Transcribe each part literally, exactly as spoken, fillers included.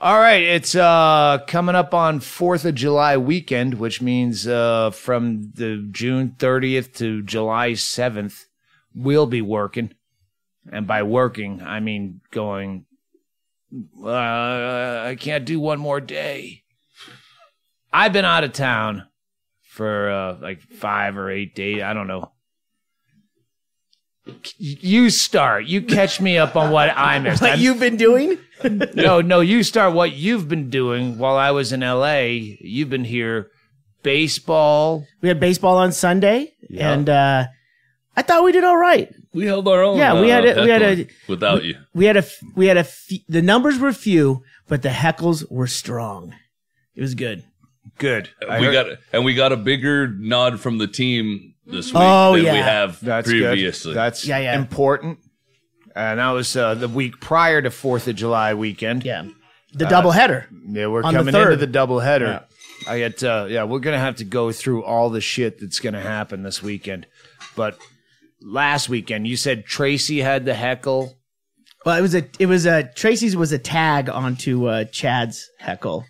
All right, it's uh, coming up on fourth of July weekend, which means uh, from the June thirtieth to July seventh, we'll be working. And by working, I mean going, uh, I can't do one more day. I've been out of town for uh, like five or eight days. I don't know. You start. You catch me up on what I missed. What I'm, you've been doing? No, no. You start what you've been doing while I was in L A. You've been here. Baseball. We had baseball on Sunday, yeah. and uh, I thought we did all right. We held our own. Yeah, we uh, had a, we had a without we, you. We had a we had a f- the numbers were few, but the heckles were strong. It was good. Good. I we heard. got and we got a bigger nod from the team this week oh, than yeah. we have That's previously. Good. That's yeah, yeah. important. And that was uh, the week prior to fourth of July weekend. Yeah. The uh, doubleheader. Yeah, we're coming the into the doubleheader. Yeah. I get uh, yeah, we're going to have to go through all the shit that's going to happen this weekend. But last weekend you said Tracy had the heckle. Well, it was a it was a Tracy's was a tag onto uh, Chad's heckle.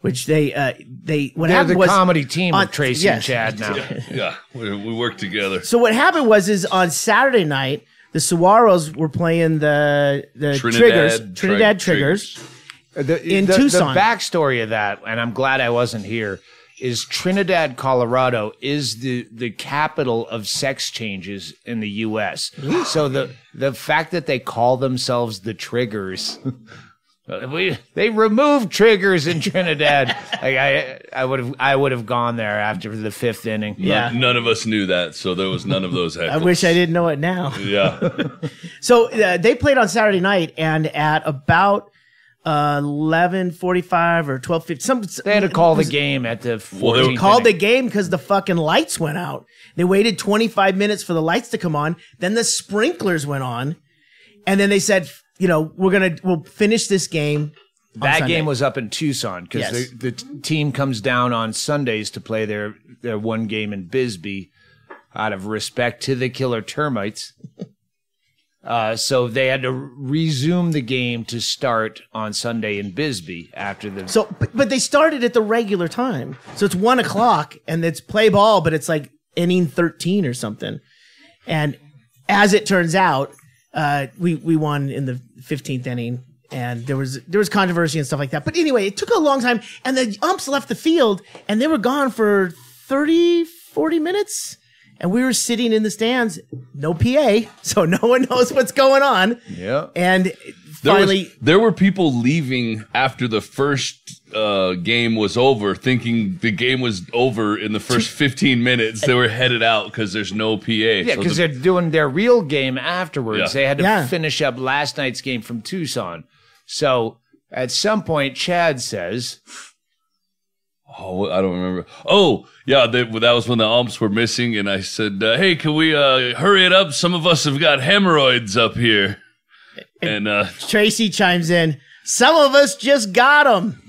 Which they, uh, they, what They're happened the was. the comedy team on, of Tracy yes. and Chad now. Yeah, yeah. We, we work together. So what happened was, is on Saturday night, the Saguaros were playing the, the Trinidad, Triggers, Trinidad Tri- Triggers the, in the, Tucson. The backstory of that, and I'm glad I wasn't here, is Trinidad, Colorado is the, the capital of sex changes in the U S So the, the fact that they call themselves the Triggers. We, they removed triggers in Trinidad. Like I, I would have, I would have gone there after the fifth inning. Yeah, none, none of us knew that, so there was none of those heckles. I wish I didn't know it now. Yeah. So uh, they played on Saturday night, and at about uh, eleven forty-five or twelve fifty, some they had to call was, the game at the. Well, they called inning. the game because the fucking lights went out. They waited twenty-five minutes for the lights to come on. Then the sprinklers went on, and then they said, you know, we're going to, we'll finish this game. That game was up in Tucson because yes. the, the team comes down on Sundays to play their, their one game in Bisbee out of respect to the Killer Termites. uh, so they had to resume the game to start on Sunday in Bisbee after the. So, but, but they started at the regular time. So it's one o'clock and it's play ball, but it's like inning thirteen or something. And as it turns out, Uh, we, we won in the fifteenth inning, and there was there was controversy and stuff like that. But anyway, it took a long time, and the umps left the field, and they were gone for thirty, forty minutes, and we were sitting in the stands, no P A, so no one knows what's going on. Yeah. And finally... There, was, there were people leaving after the first uh, game was over, thinking the game was over in the first fifteen minutes. They were headed out because there's no P A. Yeah, because so the, they're doing their real game afterwards. Yeah. They had to yeah. finish up last night's game from Tucson. So at some point, Chad says... Oh, I don't remember. Oh, yeah, they, that was when the umps were missing, and I said, uh, hey, can we uh, hurry it up? Some of us have got hemorrhoids up here. And, and uh, Tracy chimes in, some of us just got them.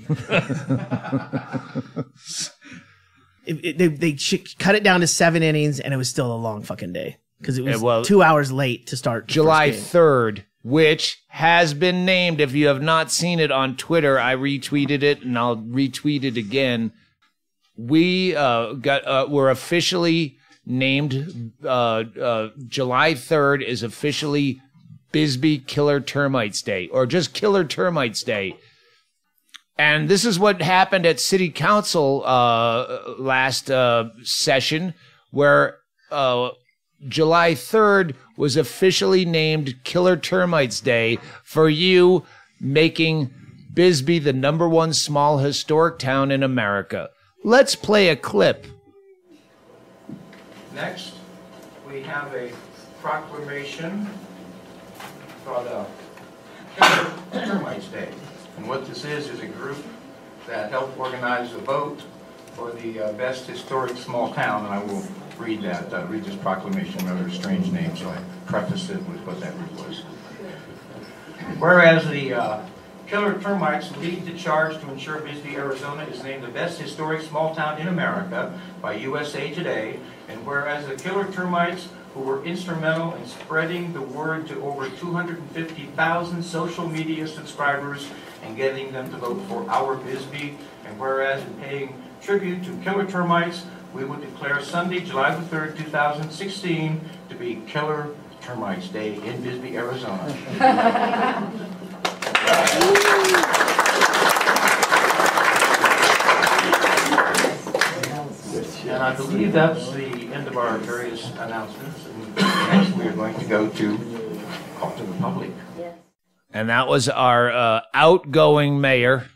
it, it, they they ch- cut it down to seven innings, and it was still a long fucking day because it was yeah, well, two hours late to start. July third, which has been named. If you have not seen it on Twitter, I retweeted it, and I'll retweet it again. We uh, got uh, were officially named. Uh, uh, July third is officially Bisbee Killer Termites Day, or just Killer Termites Day. And this is what happened at City Council uh, last uh, session, where uh, July third was officially named Killer Termites Day for you making Bisbee the number one small historic town in America. Let's play a clip. Next, we have a proclamation called uh, Killer Termites Day. And what this is, is a group that helped organize the vote for the uh, best historic small town. And I will read that, uh, read this proclamation under a strange name, so I prefaced it with what that group was. Whereas the uh, Killer Termites lead the charge to ensure Bisbee, Arizona is named the best historic small town in America by U S A Today, and whereas the Killer Termites, who were instrumental in spreading the word to over two hundred fifty thousand social media subscribers and getting them to vote for our Bisbee. And whereas in paying tribute to killer termites, we would declare Sunday, July the third, two thousand sixteen, to be Killer Termites Day in Bisbee, Arizona. And I believe that's the end of our various announcements. And next we are going to go to talk to the public. And that was our uh, outgoing mayor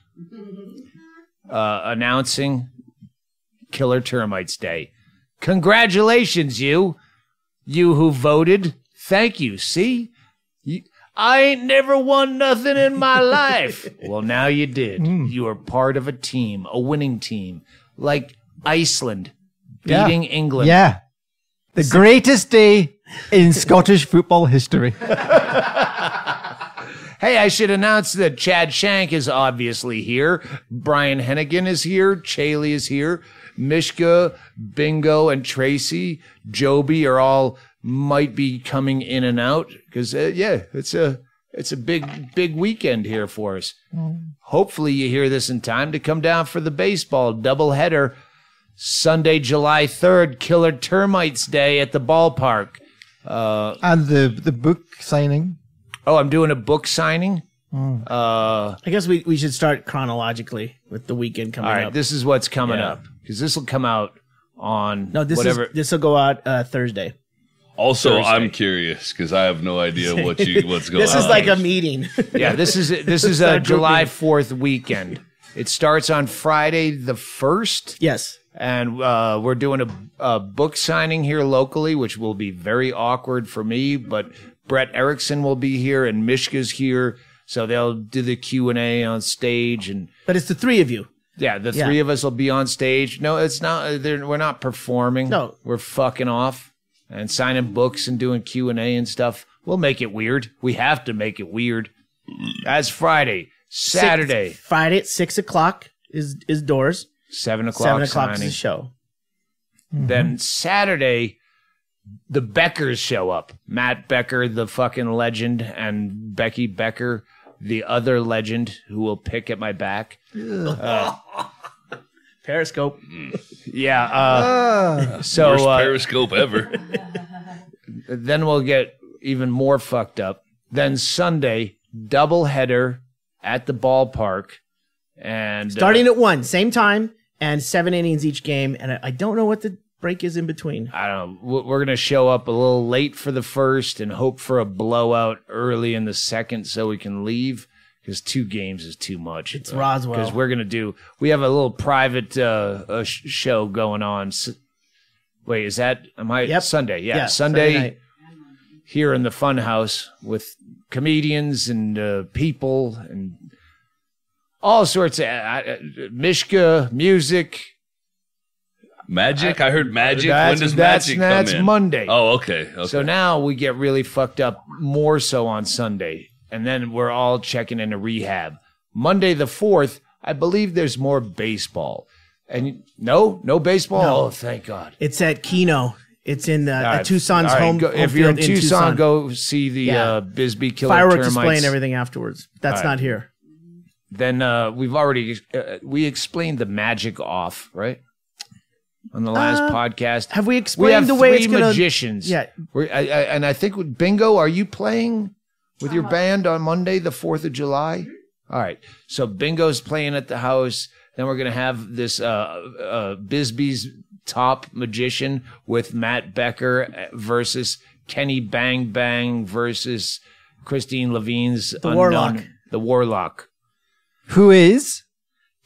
uh, announcing Killer Termites Day. Congratulations, you. You who voted. Thank you. See? You, I ain't never won nothing in my life. Well, now you did. Mm. You are part of a team, a winning team. Like Iceland beating yeah. England. Yeah. The so greatest day in Scottish football history. Hey, I should announce that Chad Shank is obviously here. Brian Hennigan is here. Chaille is here. Mishka, Bingo, and Tracy, Joby are all might be coming in and out because uh, yeah, it's a it's a big big weekend here for us. Mm. Hopefully, you hear this in time to come down for the baseball doubleheader Sunday, July third, Killer Termites Day at the ballpark, uh, and the the book signing. Oh, I'm doing a book signing. Mm. Uh, I guess we we should start chronologically with the weekend coming up. All right, up. This is what's coming yeah. up. Because this will come out on no, this whatever. This will go out uh, Thursday. Also, Thursday. I'm curious because I have no idea what you what's going on. This is on. Like a meeting. Yeah, this is this is a July fourth weekend. It starts on Friday the first. Yes, and uh, we're doing a, a book signing here locally, which will be very awkward for me. But Brett Erickson will be here, and Mishka's here, so they'll do the Q and A on stage. And but it's the three of you. Yeah, the three yeah. of us will be on stage. No, it's not. We're not performing. No, we're fucking off and signing books and doing Q and A and stuff. We'll make it weird. We have to make it weird. That's Friday, Saturday, six, Friday at six o'clock is is doors. Seven o'clock. Seven o'clock is the show. Mm-hmm. Then Saturday, the Beckers show up. Matt Becker, the fucking legend, and Becky Becker, the other legend, who will pick at my back. Uh, Periscope. Yeah. Uh, so worst uh, Periscope ever. Then we'll get even more fucked up. Then Sunday, doubleheader at the ballpark, and starting uh, at one, same time, and seven innings each game. And I, I don't know what the break is in between. I don't know. We're going to show up a little late for the first and hope for a blowout early in the second so we can leave because two games is too much. It's uh, Roswell. Because we're going to do, we have a little private uh, uh, sh show going on. S Wait, is that, am I? Yep. Sunday. Yeah, yeah Sunday, Sunday here in the Fun House with comedians and uh, people and all sorts of, uh, uh, Mishka, music. Magic? I, I heard magic. When does magic come in? That's Monday. Oh, okay, okay. So now we get really fucked up more so on Sunday. And then we're all checking into rehab. Monday the fourth, I believe there's more baseball. And no, no baseball? No. Oh, thank God. It's at Keno. It's in the, right. at Tucson's right. home. Go, home if you're in, in Tucson, Tucson, go see the yeah. uh, Bisbee Killer Termites. Fireworks display and everything afterwards. That's right. not here. Then uh, we've already, uh, we explained the magic off, right? On the last uh, podcast, have we explained we have the way three it's gonna, magicians? Yeah, We're, I, I, and I think with Bingo, are you playing with your band on Monday, the fourth of July? All right, so Bingo's playing at the house. Then we're gonna have this uh, uh, Bisbee's top magician with Matt Becker versus Kenny Bang Bang versus Christine Levine's the unknown, Warlock, the Warlock, who is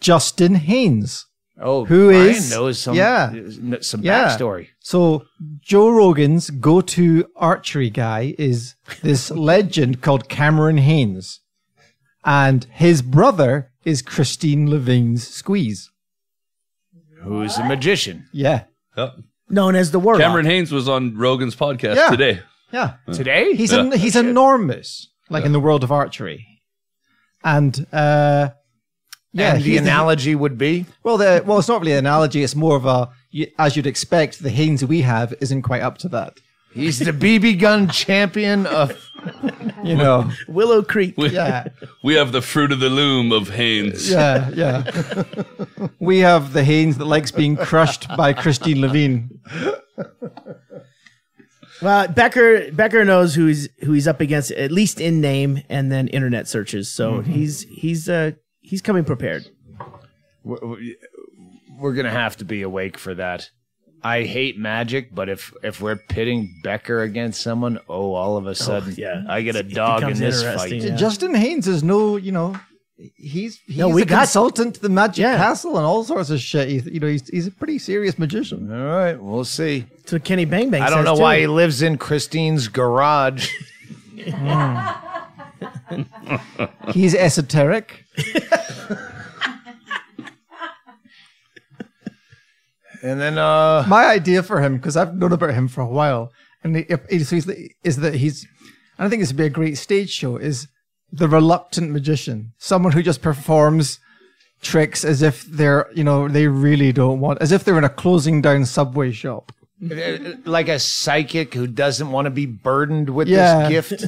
Justin Hanes. Oh, who Brian is, knows some, yeah, some backstory. Yeah. So Joe Rogan's go-to archery guy is this legend called Cameron Hanes. And his brother is Christine Levine's squeeze. Who is a magician. Yeah. Yep. Known as the Warlock. Cameron Hanes was on Rogan's podcast yeah. today. Yeah. yeah. Today? He's, yeah. En he's enormous, like yeah. in the world of archery. And... uh Yeah, and the analogy the, would be? Well, the, well, it's not really an analogy. It's more of a, as you'd expect, the Hanes we have isn't quite up to that. He's the B B gun champion of You know, Willow Creek. We, yeah, we have the fruit of the loom of Hanes. Yeah, yeah. We have the Hanes that likes being crushed by Christine Levine. Well, Becker Becker knows who he's who he's up against, at least in name, and then internet searches. So mm-hmm. he's he's uh, he's coming prepared. We're gonna have to be awake for that. I hate magic, but if if we're pitting Becker against someone, oh, all of a sudden, oh, yeah. I get a dog in this fight. Yeah. Justin Hanes is no, you know, he's he's no, we a consultant to the Magic yeah. Castle and all sorts of shit. He's, you know, he's he's a pretty serious magician. All right, we'll see. So Kenny Bang Bang. I don't know too. why he lives in Christine's garage. mm. He's esoteric. And then uh, my idea for him, because I've known about him for a while, and he, he, so he's, is that he's, and I think this would be a great stage show, is the reluctant magician, someone who just performs tricks as if they're, you know, they really don't want, as if they're in a closing down Subway shop, like a psychic who doesn't want to be burdened with yeah. this gift.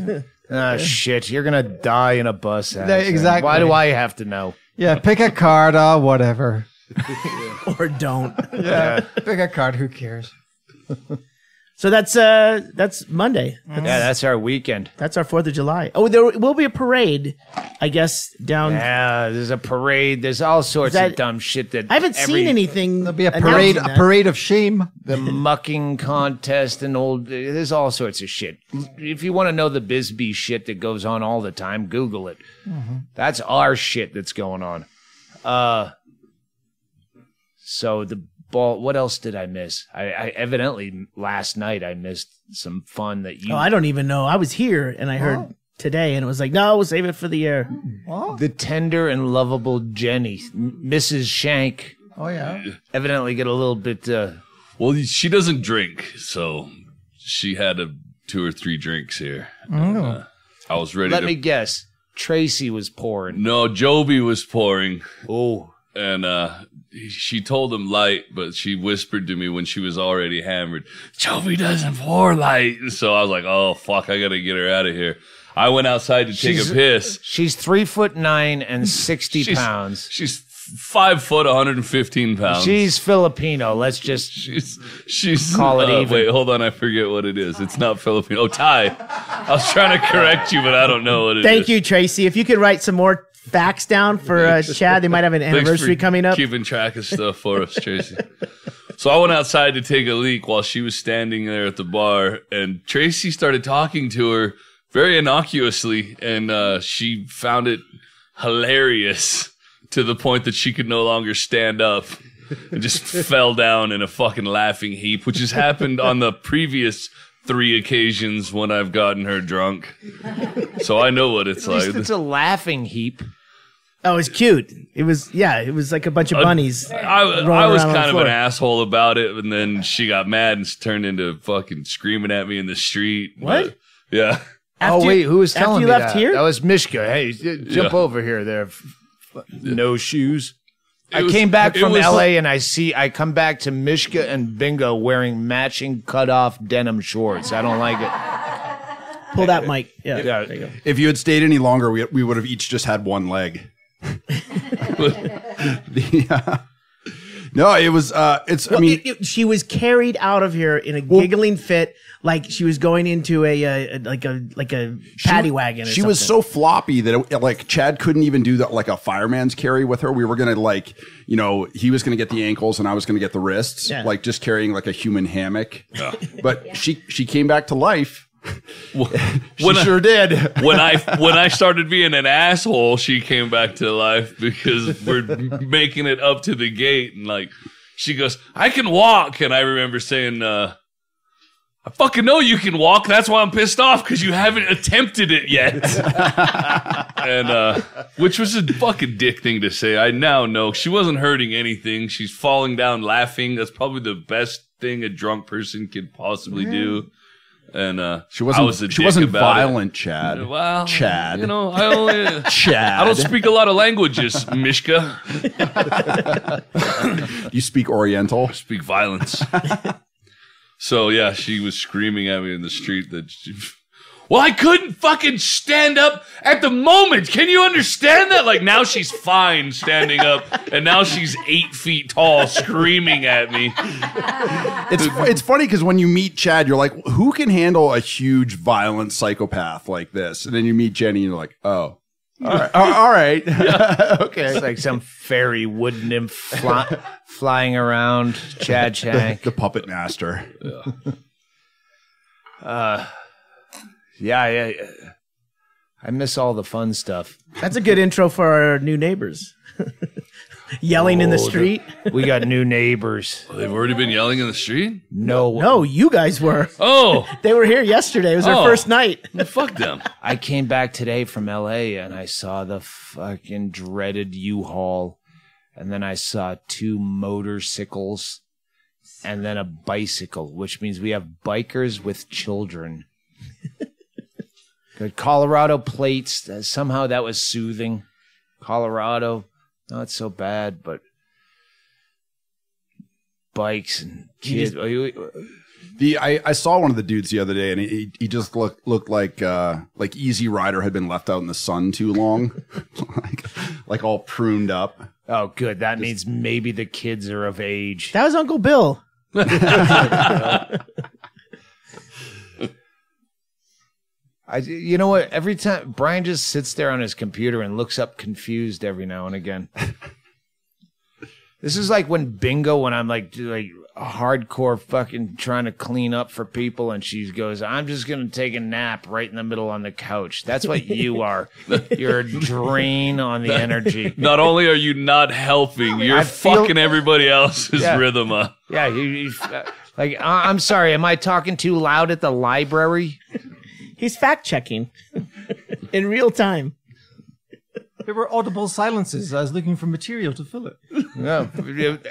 Ah, oh, shit, you're gonna die in a bus accident. Exactly. Why do I have to know? Yeah, pick a card, ah, uh, whatever. Or don't. Yeah, pick a card. Who cares? So that's uh, that's Monday. That's, yeah, that's our weekend. That's our Fourth of July. Oh, there will be a parade, I guess. Down. Yeah, there's a parade. There's all sorts that, of dumb shit that I haven't every, seen anything. There'll be a parade, a parade of shame. The mucking contest and old. There's all sorts of shit. If you want to know the Bisbee shit that goes on all the time, Google it. Mm-hmm. That's our shit that's going on. Uh. So the ball. What else did I miss? I, I evidently last night I missed some fun that you. Oh, I don't even know. I was here and I heard oh. today, and it was like, no, we'll save it for the air. Oh. The tender and lovable Jenny, Missus Shank. Oh yeah. Evidently, get a little bit. Uh, well, she doesn't drink, so she had a two or three drinks here. Oh. And, uh, I was ready. Let to... me guess. Tracy was pouring. No, Joby was pouring. Oh. And uh, she told him light, but she whispered to me when she was already hammered, Joby doesn't pour light. So I was like, oh, fuck, I got to get her out of here. I went outside to she's, take a piss. She's three foot nine and sixty she's, pounds. She's five foot, one hundred fifteen pounds. She's Filipino. Let's just she's, she's, call it uh, even. Wait, hold on. I forget what it is. It's not Filipino. Oh, Thai. I was trying to correct you, but I don't know what it Thank is. Thank you, Tracy. If you could write some more facts down for uh, Chad. They might have an anniversary coming up. Keeping track of stuff for us, Tracy. So I went outside to take a leak while she was standing there at the bar, and Tracy started talking to her very innocuously, and uh, she found it hilarious to the point that she could no longer stand up and just fell down in a fucking laughing heap, which has happened on the previous three occasions when I've gotten her drunk. So I know what it's At least like. It's a laughing heap. Oh, it's cute. It was, yeah, it was like a bunch of bunnies. Uh, I, I was kind of floor. an asshole about it, and then she got mad and turned into fucking screaming at me in the street. What? But, yeah. After oh, wait, who was telling you me left that? Here? That was Mishka. Hey, jump yeah. over here there. No shoes. It I was, came back from L A like, and I see I come back to Mishka and Bingo wearing matching cut-off denim shorts. I don't like it. Pull that mic. Yeah. If, yeah there you go. If you had stayed any longer, we we would have each just had one leg. Yeah. No, it was. Uh, it's. Well, I mean, it, it, she was carried out of here in a well, giggling fit, like she was going into a, a, a like a like a paddy she, wagon. Or she something. was so floppy that it, like Chad couldn't even do that, like a fireman's carry with her. We were gonna like, you know, he was gonna get the ankles and I was gonna get the wrists, yeah. like just carrying like a human hammock. Yeah. But yeah. she she came back to life. Well, she when sure I, did. when I when I started being an asshole, she came back to life because we're making it up to the gate, and like she goes, "I can walk," and I remember saying, uh, "I fucking know you can walk. That's why I'm pissed off because you haven't attempted it yet." And uh, which was a fucking dick thing to say. I now know she wasn't hurting anything. She's falling down laughing. That's probably the best thing a drunk person could possibly yeah. do. And uh, she wasn't. I was a she dick wasn't about violent, it. Chad. Well, Chad. You know, I only Chad. I don't speak a lot of languages, Mishka. You speak Oriental. I speak violence. So yeah, she was screaming at me in the street that she, Well, I couldn't fucking stand up at the moment. Can you understand that? Like, now she's fine standing up, and now she's eight feet tall screaming at me. It's it's funny because when you meet Chad, you're like, who can handle a huge, violent psychopath like this? And then you meet Jenny, and you're like, oh. All right. All right. Yeah. Okay. It's like some fairy wood nymph fly, flying around Chad Shank. The, the puppet master. Yeah. Uh, yeah, yeah, yeah. I miss all the fun stuff. That's a good intro for our new neighbors. Yelling oh, in the street. The, we got new neighbors. Well, they've already been yelling in the street? No. No, you guys were. Oh. They were here yesterday. It was oh. our first night. Well, fuck them. I came back today from L A and I saw the fucking dreaded U-Haul. And then I saw two motorcycles and then a bicycle, which means we have bikers with children. Good Colorado plates. Somehow that was soothing. Colorado. Not so bad, but bikes and kids. The I, I saw one of the dudes the other day, and he he just looked looked like uh, like Easy Rider had been left out in the sun too long, like like all pruned up. Oh, good. That just means maybe the kids are of age. That was Uncle Bill. I, you know what? Every time Brian just sits there on his computer and looks up confused every now and again. This is like when bingo, when I'm like, like hardcore fucking trying to clean up for people, and she goes, "I'm just gonna take a nap right in the middle on the couch." That's what you are. You're a drain on the energy. Not only are you not helping, you're I fucking everybody else's yeah. rhythm up. Yeah, you, you, like I'm sorry, am I talking too loud at the library? He's fact-checking in real time. There were audible silences. I was looking for material to fill it. No.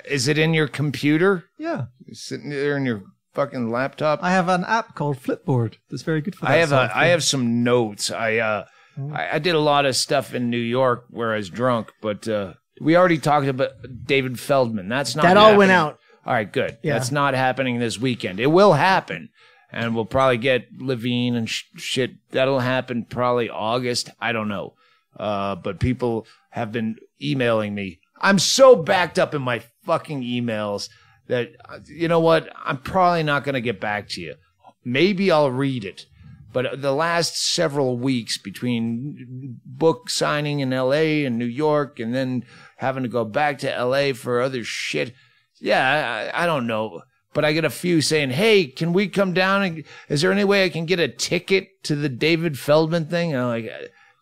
Is it in your computer? Yeah. You're sitting there in your fucking laptop? I have an app called Flipboard that's very good for that. I have, a, I have some notes. I, uh, mm. I, I did a lot of stuff in New York where I was drunk, but uh, we already talked about David Feldman. That's not That happening. All went out. All right, good. Yeah. That's not happening this weekend. It will happen. And we'll probably get Levine and sh shit. That'll happen probably August. I don't know. Uh, but people have been emailing me. I'm so backed up in my fucking emails that, you know what? I'm probably not going to get back to you. Maybe I'll read it. But the last several weeks between book signing in L A and New York and then having to go back to L A for other shit. Yeah, I, I don't know. But I get a few saying, "Hey, can we come down? And is there any way I can get a ticket to the David Feldman thing?" And I'm like,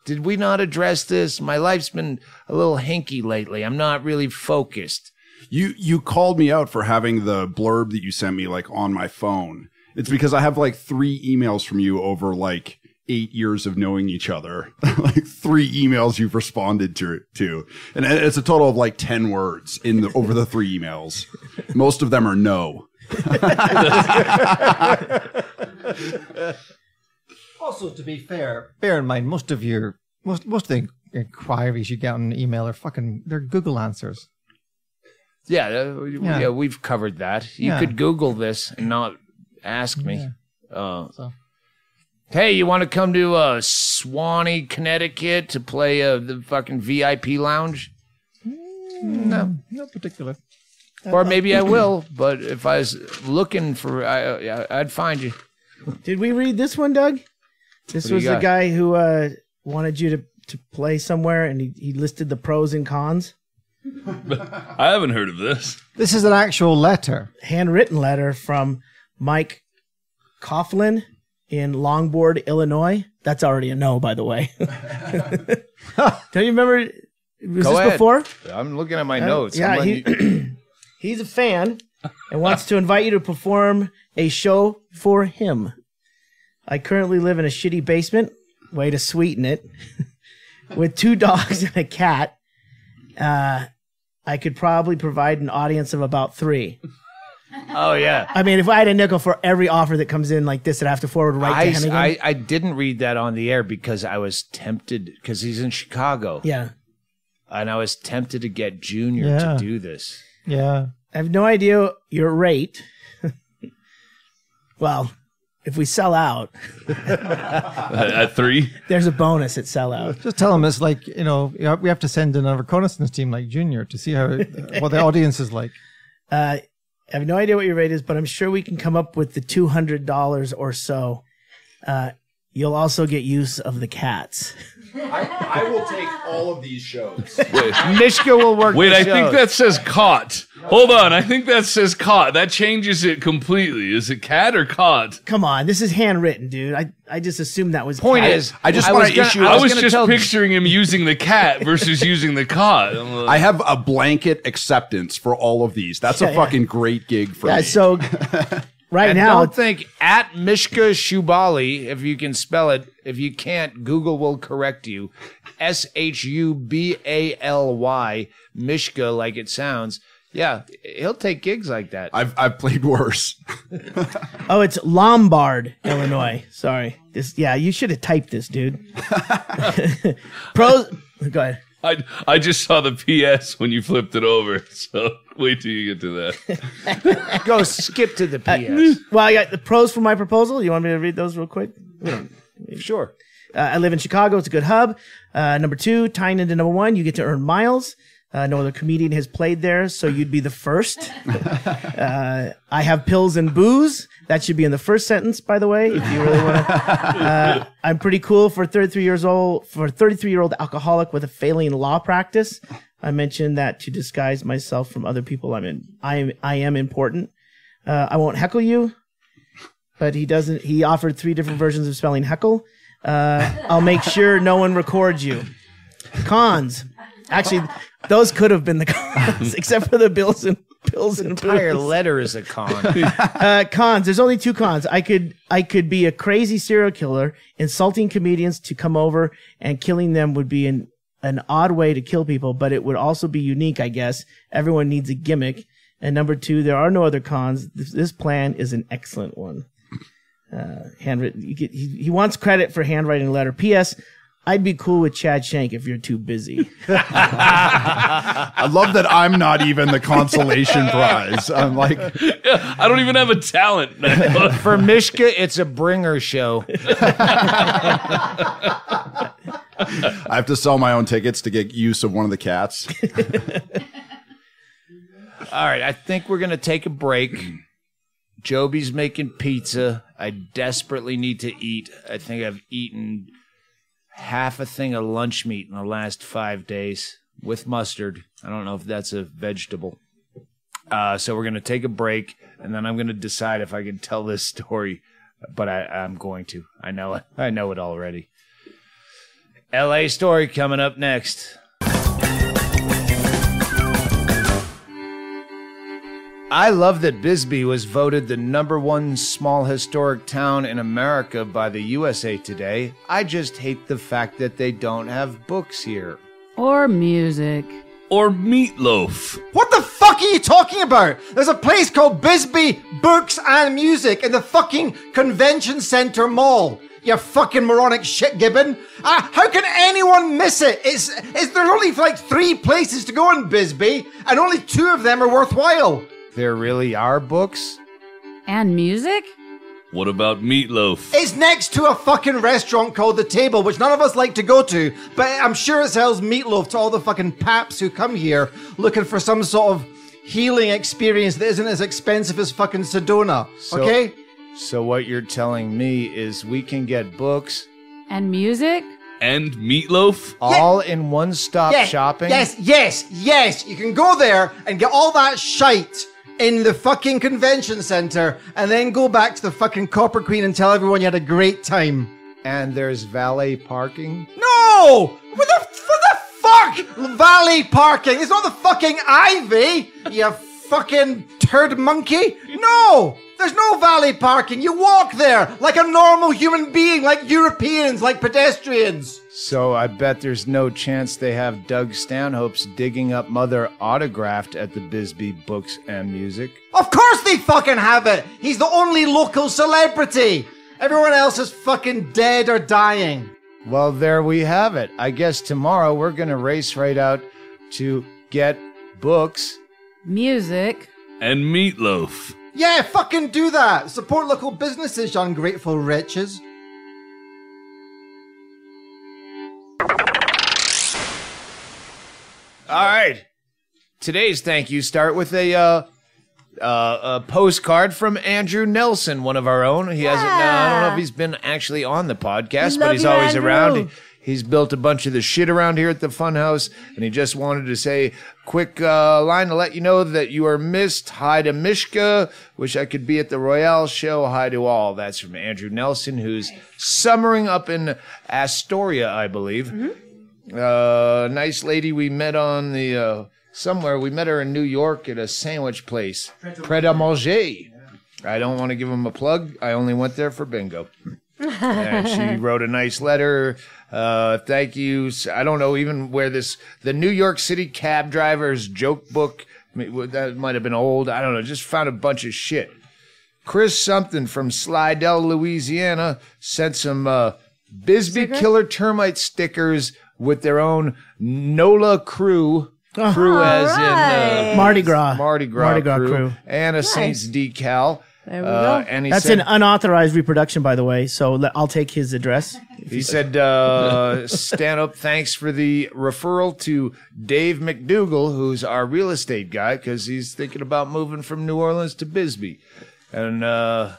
did we not address this? My life's been a little hinky lately. I'm not really focused. You you called me out for having the blurb that you sent me like on my phone. It's because I have like three emails from you over like eight years of knowing each other. Like three emails you've responded to, to, and it's a total of like ten words in the, over the three emails. Most of them are no. Also, to be fair, bear in mind most of your most most of the inquiries you get on an email are fucking they're Google answers. Yeah, uh, yeah, yeah, we've covered that. You yeah. could Google this and not ask me. Yeah. Uh, so. Hey, you want to come to uh, Swanee, Connecticut, to play uh, the fucking V I P lounge? Mm, no, no particular. Or maybe I will, but if I was looking for, I, I, I'd find you. Did we read this one, Doug? This was the guy who uh, wanted you to, to play somewhere, and he, he listed the pros and cons. I haven't heard of this. This is an actual letter. Handwritten letter from Mike Coughlin in Longboard, Illinois. That's already a no, by the way. Don't you remember? Was Go this ahead. Before? I'm looking at my uh, notes. Yeah, he... He's a fan and wants to invite you to perform a show for him. I currently live in a shitty basement, way to sweeten it, with two dogs and a cat. Uh, I could probably provide an audience of about three. Oh, yeah. I mean, if I had a nickel for every offer that comes in like this that I have to forward right I, to Hennigan. I, I didn't read that on the air because I was tempted, because he's in Chicago. Yeah. And I was tempted to get Junior yeah. to do this. Yeah. I have no idea your rate. Well, If we sell out at three, there's a bonus at sellout. Just tell them it's like, you know, we have to send another reconnaissance team like Junior to see how what the audience is like. Uh, I have no idea what your rate is, but I'm sure we can come up with the two hundred dollars or so. Uh, you'll also get use of the cats. I, I will take all of these shows. Wait. Mishka will work. Wait, I shows. think that says caught. Hold on, I think that says caught. That changes it completely. Is it cat or caught? Come on, this is handwritten, dude. I I just assumed that was. Point cat. is, I just want to issue. I was, I was just tell... picturing him using the cat versus using the caught. Like, I have a blanket acceptance for all of these. That's yeah, a fucking yeah. great gig for yeah, me. So. Right and now, don't think at Mishka Shubaly, if you can spell it. If you can't, Google will correct you. S H U B A L Y, Mishka, like it sounds. Yeah, he'll take gigs like that. I've I've played worse. Oh, it's Lombard, Illinois. Sorry, this. Yeah, you should have typed this, dude. Pros. Go ahead. I, I just saw the P S when you flipped it over, so wait till you get to that. Go skip to the P S. Uh, well, I got the pros for my proposal. You want me to read those real quick? Sure. Uh, I live in Chicago. It's a good hub. Uh, number two, tying into number one, you get to earn miles. Uh, no other comedian has played there, so you'd be the first. uh, I have pills and booze. That should be in the first sentence, by the way, if you really want to. Uh, I'm pretty cool for thirty-three years old, for a thirty-three-year-old alcoholic with a failing law practice. I mentioned that to disguise myself from other people. I'm in. I am. I am important. Uh, I won't heckle you, but he doesn't. He offered three different versions of spelling heckle. Uh, I'll make sure no one records you. Cons. Actually, those could have been the cons, except for the bills and pills and entire booze. Letter is a con. uh, cons. There's only two cons. I could I could be a crazy serial killer, insulting comedians to come over and killing them would be an an odd way to kill people, but it would also be unique, I guess. Everyone needs a gimmick. And number two, there are no other cons. This, this plan is an excellent one. Uh, handwritten. You get, he, he wants credit for handwriting a letter. P S. I'd be cool with Chad Shank if you're too busy. I love that I'm not even the consolation prize. I'm like, yeah, I don't even have a talent. For Mishka, it's a bringer show. I have to sell my own tickets to get use of one of the cats. All right, I think we're going to take a break. Joby's making pizza. I desperately need to eat. I think I've eaten half a thing of lunch meat in the last five days with mustard. I don't know if that's a vegetable. Uh, so we're going to take a break, and then I'm going to decide if I can tell this story, but I, I'm going to. I know it. I know it already. L A story coming up next. I love that Bisbee was voted the number one small historic town in America by the U S A Today. I just hate the fact that they don't have books here. Or music. Or meatloaf. What the fuck are you talking about? There's a place called Bisbee Books and Music in the fucking Convention Center Mall. You fucking moronic shit, Gibbon. Uh, how can anyone miss it? It's, it's, there are only like three places to go in Bisbee, and only two of them are worthwhile. There really are books? And music? What about meatloaf? It's next to a fucking restaurant called The Table, which none of us like to go to, but I'm sure it sells meatloaf to all the fucking paps who come here looking for some sort of healing experience that isn't as expensive as fucking Sedona, so, okay? So what you're telling me is we can get books. And music? And meatloaf? All yeah. in one stop yeah. shopping? Yes, yes, yes. You can go there and get all that shite in the fucking convention center, and then go back to the fucking Copper Queen and tell everyone you had a great time. And there's valet parking? No! What the, what the fuck? Valet parking? It's not the fucking Ivy, you fucking turd monkey. No! There's no valet parking. You walk there like a normal human being, like Europeans, like pedestrians. So I bet there's no chance they have Doug Stanhope's Digging Up Mother autographed at the Bisbee Books and Music. Of course they fucking have it. He's the only local celebrity. Everyone else is fucking dead or dying. Well, there we have it. I guess tomorrow we're going to race right out to get books, music, and meatloaf. Yeah, fucking do that. Support local businesses, you ungrateful wretches. All right. Today's thank you start with a uh, uh, a postcard from Andrew Nelson, one of our own. He yeah. hasn't. Uh, I don't know if he's been actually on the podcast, Love but he's you, always Andrew. around. He, he's built a bunch of the shit around here at the Fun House, and he just wanted to say quick uh, line to let you know that you are missed. Hi to Mishka. Wish I could be at the Royale show. Hi to all. That's from Andrew Nelson, who's summering up in Astoria, I believe. Mm-hmm. Uh, nice lady we met on the, uh, somewhere. We met her in New York at a sandwich place. Prêt à manger. I don't want to give him a plug. I only went there for bingo. And she wrote a nice letter. Uh, thank you. I don't know even where this, the New York City cab driver's joke book, that might have been old. I don't know. Just found a bunch of shit. Chris something from Slidell, Louisiana, sent some, uh, Bisbee Sticker? Killer Termite stickers with their own NOLA crew, crew oh, as right. in uh, Mardi Gras, Mardi Gras, Mardi Gras crew, crew, and a nice. Saints decal. There we uh, go. And he That's said, an unauthorized reproduction, by the way. So I'll take his address. He said, uh, "Stand up, thanks for the referral to Dave McDougall, who's our real estate guy, because he's thinking about moving from New Orleans to Bisbee." And uh,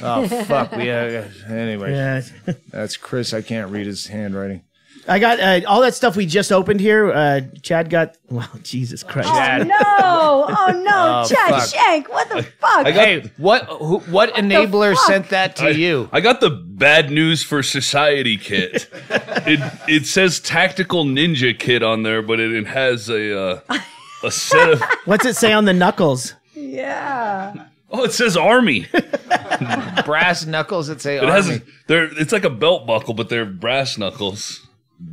oh fuck, we uh, anyway. Yeah. That's Chris. I can't read his handwriting. I got uh, all that stuff we just opened here. Uh, Chad got, well, Jesus Christ. Oh, no. Oh, no. Oh, Chad fuck. Shank, what the I, fuck? I got, hey, what who, what, what enabler sent that to I, you? I got the bad news for society kit. it it says tactical ninja kit on there, but it, it has a, uh, a set of... What's it say on the knuckles? Yeah. Oh, it says army. Brass knuckles that say it army. Has, they're, it's like a belt buckle, but they're brass knuckles.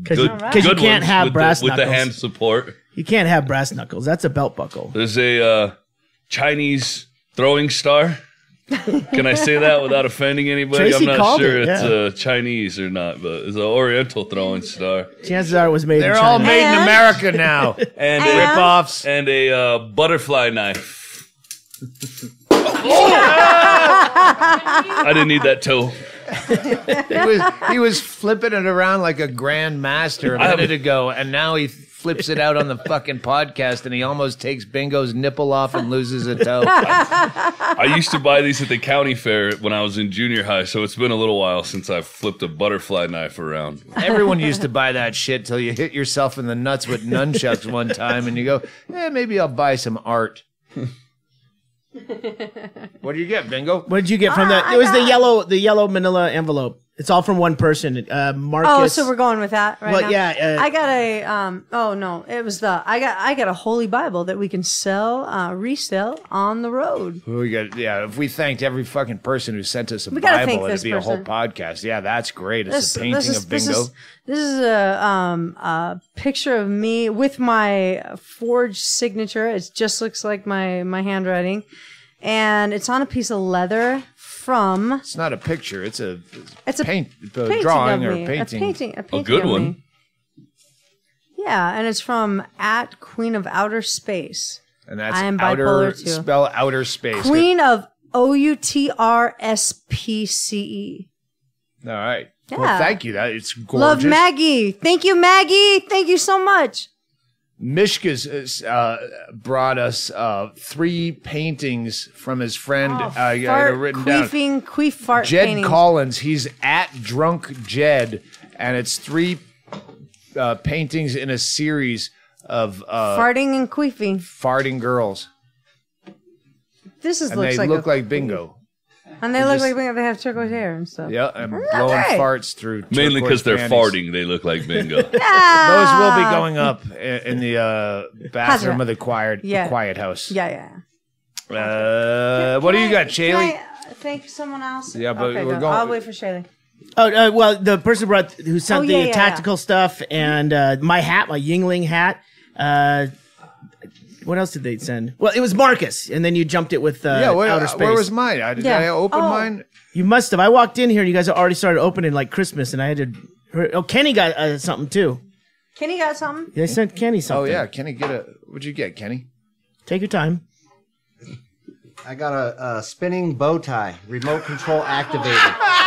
Because right. you can't have brass the, knuckles. With the hand support. You can't have brass knuckles. That's a belt buckle. There's a uh, Chinese throwing star. Can I say that without offending anybody? Tracy I'm not sure it, yeah. it's uh, Chinese or not, but it's an oriental throwing star. Chances are it was made They're in China. They're all made and? in America now. and rip-offs. And a uh, butterfly knife. Oh! I didn't need that toe. he was he was flipping it around like a grand master a minute ago, and now he flips it out on the fucking podcast, and he almost takes Bingo's nipple off and loses a toe. I, I used to buy these at the county fair when I was in junior high, so it's been a little while since I flipped a butterfly knife around. Everyone used to buy that shit till you hit yourself in the nuts with nunchucks one time, and you go, eh, maybe I'll buy some art. What did you get, Bingo? What did you get from ah, that? It was the yellow, the yellow manila envelope. It's all from one person, uh, Marcus. Oh, so we're going with that, right? Well, now. yeah. Uh, I got a. Um, oh no, it was the. I got. I got a Holy Bible that we can sell, uh, resell on the road. We got. Yeah, if we thanked every fucking person who sent us a we Bible, it'd be person. a whole podcast. Yeah, that's great. It's this, a painting this is, of Bingo. This is, this is a, um, a picture of me with my forged signature. It just looks like my my handwriting, and it's on a piece of leather. From it's not a picture. It's a it's a paint, a drawing or a painting. A painting. A, painting a good one. Me. Yeah, and it's from at Queen of Outer Space. And that's I am outer. Bipolar two. Spell outer space. Queen of O U T R S P C E. All right. Yeah. Well, thank you. That it's gorgeous. Love Maggie. Thank you, Maggie. Thank you so much. Mishka's uh, brought us uh, three paintings from his friend. Oh, uh, fart, I had it written queefing, down. Queef fart Jed paintings. Collins. He's at Drunk Jed, and it's three uh, paintings in a series of uh, farting and queefing. Farting girls. This is and looks they like look a, like Bingo. And they, they look just, like Bingo. They have turquoise hair and stuff. Yeah, and blowing right. farts through mainly because they're panties. farting. They look like Bingo. Ah! Those will be going up in, in the uh, bathroom Hazra. of the quiet, yeah. the quiet house. Yeah, yeah. Uh, can, what can do you I, got, Chaille? Thank someone else. Yeah, but okay, we're go. going. I'll wait for Chaille. Oh uh, well, the person brought who sent oh, yeah, the yeah, tactical yeah. stuff and uh, my hat, my Yingling hat. Uh, What else did they send? Well, it was Marcus, and then you jumped it with uh, yeah, where, outer space. Where was mine? I, did yeah. I open oh. mine? You must have. I walked in here, and you guys had already started opening like Christmas, and I had to. Oh, Kenny got uh, something too. Kenny got something. They sent Kenny something. Oh yeah, Kenny, get a. What'd you get, Kenny? Take your time. I got a, a spinning bow tie, remote control activated,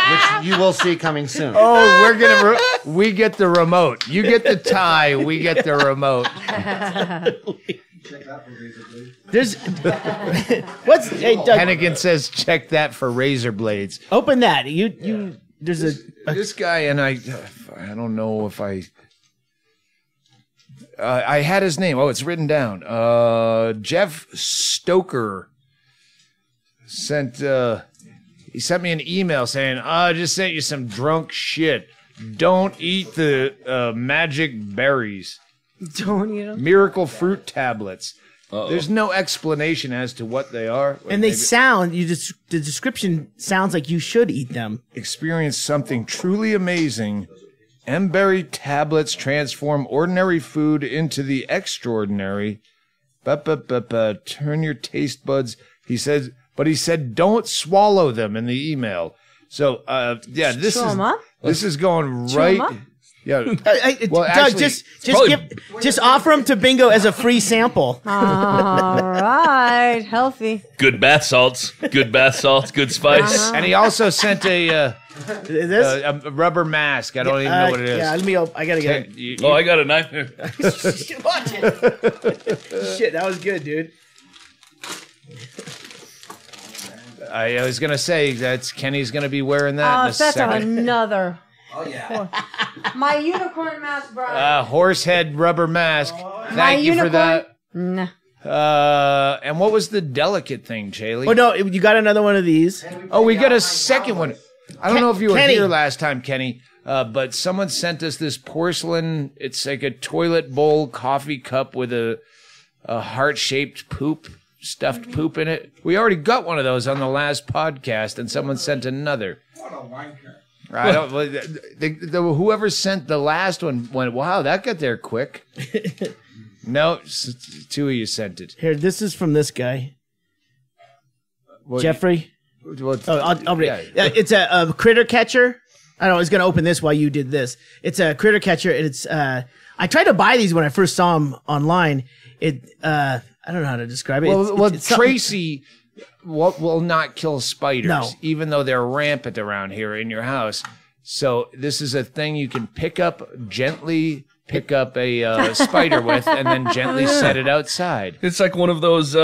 which you will see coming soon. Oh, we're gonna re we get the remote. You get the tie. We get the remote. Check that for razor blades. There's what's hey, Doug, Hennigan says check that for razor blades. Open that. You yeah. you. There's this, a, a this guy and I. I don't know if I. Uh, I had his name. Oh, it's written down. Uh, Jeff Stoker sent. Uh, he sent me an email saying, oh, "I just sent you some drunk shit. Don't eat the uh, magic berries. Don't eat them. Miracle fruit tablets." Uh-oh. There's no explanation as to what they are. And they maybe. sound, you just, the description sounds like you should eat them. Experience something truly amazing. M-berry tablets transform ordinary food into the extraordinary. Ba-ba-ba-ba. Turn your taste buds. He says, but he said, don't swallow them in the email. So, uh, yeah, this Trauma. is this is going right. Trauma? Yeah, I, I, well, Doug, actually, just just give, just offer them to Bingo as a free sample. All right, healthy. Good bath salts. Good bath salts. Good spice. Uh-huh. And he also sent a uh, this? Uh, a rubber mask. I don't uh, even know what it is. Yeah, let me. I gotta get it. You, you, oh, I got a knife. Watch it. Shit, that was good, dude. I, I was gonna say that's Kenny's gonna be wearing that. Oh, in a that's second. another. Oh, yeah. My unicorn mask, bro. Uh, horse head rubber mask. Oh, Thank my you unicorn? for that. Nah. Uh, and what was the delicate thing, Chaille? Oh, no, you got another one of these. We oh, we got a second dollars. one. I don't Ken know if you were Kenny. here last time, Kenny, uh, but someone sent us this porcelain. It's like a toilet bowl coffee cup with a, a heart-shaped poop, stuffed poop in it. We already got one of those on the last podcast, and someone sent another. What a wanker. I don't. The, the, the, whoever sent the last one went. Wow, that got there quick. No, two of you sent it. Here, this is from this guy, what, Jeffrey. What, oh, I'll, I'll read. Yeah. It's a, a critter catcher. I don't know. I was going to open this while you did this. It's a critter catcher. And it's. Uh, I tried to buy these when I first saw them online. It. Uh, I don't know how to describe it. Well, it's, well it's, it's Tracy. What will not kill spiders, no. even though they're rampant around here in your house. So this is a thing you can pick up, gently pick up a uh, spider with, and then gently yeah. set it outside. It's like one of those uh,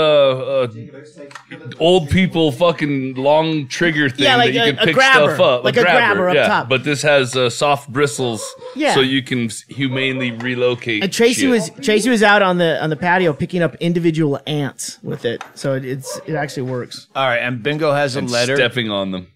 uh, old people fucking long trigger thing yeah, like that you a, can pick grabber, stuff up. Like a grabber, a grabber up yeah. top. But this has uh, soft bristles, yeah. so you can humanely relocate. And Tracy shit. was Tracy was out on the on the patio picking up individual ants with it, so it, it's it actually works. All right, and Bingo has a and letter stepping on them.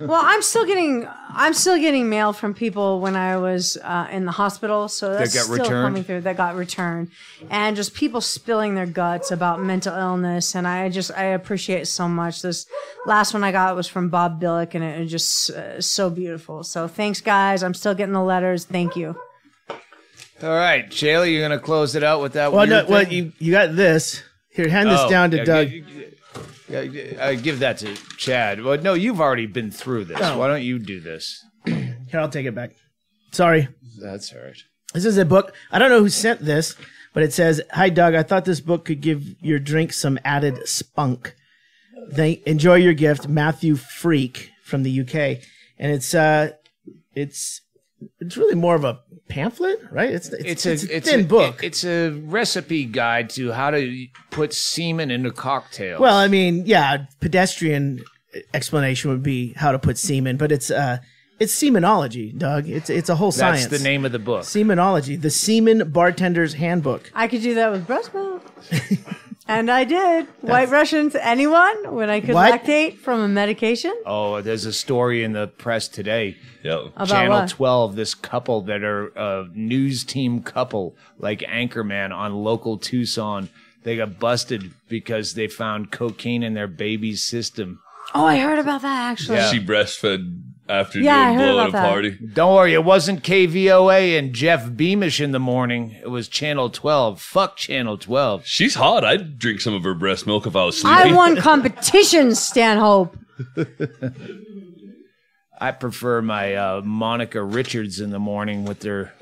Well, I'm still getting I'm still getting mail from people when I was uh, in the hospital, so that's that got still returned. coming through. That got returned, and just people spilling their guts about mental illness, and I just I appreciate it so much. This last one I got was from Bob Billick, and it was just uh, so beautiful. So thanks, guys. I'm still getting the letters. Thank you. All right, Chaille, you're gonna close it out with that. Well, no, thing? well, you you got this. Here, hand oh, this down to yeah, Doug. You, you, I give that to Chad. Well, no, you've already been through this. Oh. Why don't you do this? Here, I'll take it back. Sorry. That's all right. This is a book. I don't know who sent this, but it says, "Hi, Doug. I thought this book could give your drink some added spunk. Thank, enjoy your gift, Matthew Freak from the U K." And it's uh, it's it's really more of a pamphlet, right? It's it's, it's, it's a it's thin a, book. It, it's a recipe guide to how to put semen into cocktails. Well, I mean, yeah, pedestrian explanation would be how to put semen, but it's uh, it's semenology, Doug. It's it's a whole That's science. That's the name of the book. Semenology, the Semen Bartender's Handbook. I could do that with breast milk. And I did. That's White Russians, anyone? When I could what? lactate from a medication? Oh, there's a story in the press today. Yo. About Channel what? twelve, this couple that are a news team couple, like Anchorman on local Tucson. They got busted because they found cocaine in their baby's system. Oh, I heard about that, actually. Yeah. She breastfed after yeah, doing blow at a that. party. Don't worry, it wasn't K V O A and Jeff Beamish in the morning. It was Channel twelve. Fuck Channel twelve. She's hot. I'd drink some of her breast milk if I was sleeping. I won competitions, Stanhope. I prefer my uh, Monica Richards in the morning with their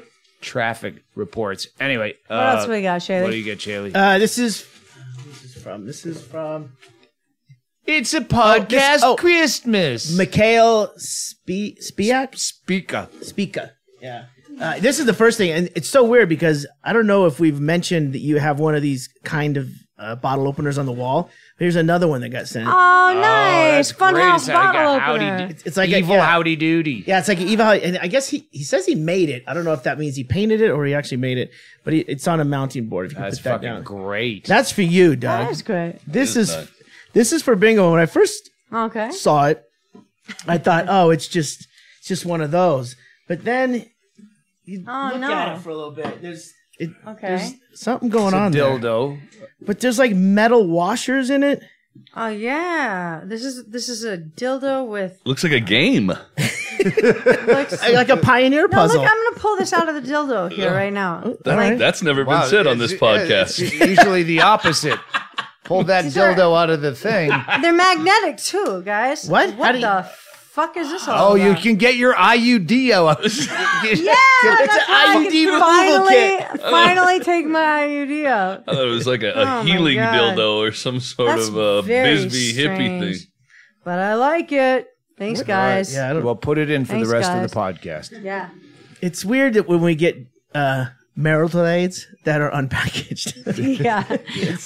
traffic reports. Anyway. What uh, else we got, Chaille? What do you get, Chaille? Uh, this is... Who's this from? This is from... It's a podcast oh, this, oh, Christmas. Mikhail Spe- Spiak? Spica. Spica. Yeah. Uh, this is the first thing, and it's so weird because I don't know if we've mentioned that you have one of these kind of uh, bottle openers on the wall. Here's another one that got sent. Oh, nice. Oh, Fun House bottle like opener. It's, it's like evil a, yeah. howdy doody. Yeah, it's like an evil howdy. And I guess he, he says he made it. I don't know if that means he painted it or he actually made it, but he, it's on a mounting board. If you That's put that fucking down. Great. That's for you, Doug. That's great. This is... Doug. This is for bingo. When I first okay. saw it, I thought, oh, it's just it's just one of those. But then you oh, look no. at it for a little bit. There's, it, okay. there's something going it's a on dildo. There. But there's like metal washers in it. Oh yeah. This is this is a dildo with looks like a game. looks, like a pioneer puzzle. No, look, I'm gonna pull this out of the dildo here right now. That, like, that's never been wow, said on this podcast. It's usually the opposite. Pull that These dildo are, out of the thing. They're magnetic too, guys. What? What the you... fuck is this all Oh, about? You can get your I U D out. yeah, that's I U D removal finally, kit. Finally take my I U D out. I thought it was like a, a oh healing dildo or some sort that's of uh, Bisbee hippie thing. But I like it. Thanks, what? guys. Right. Yeah, well, put it in for Thanks, the rest guys. of the podcast. Yeah. It's weird that when we get... Uh, marital aids that are unpackaged. yeah,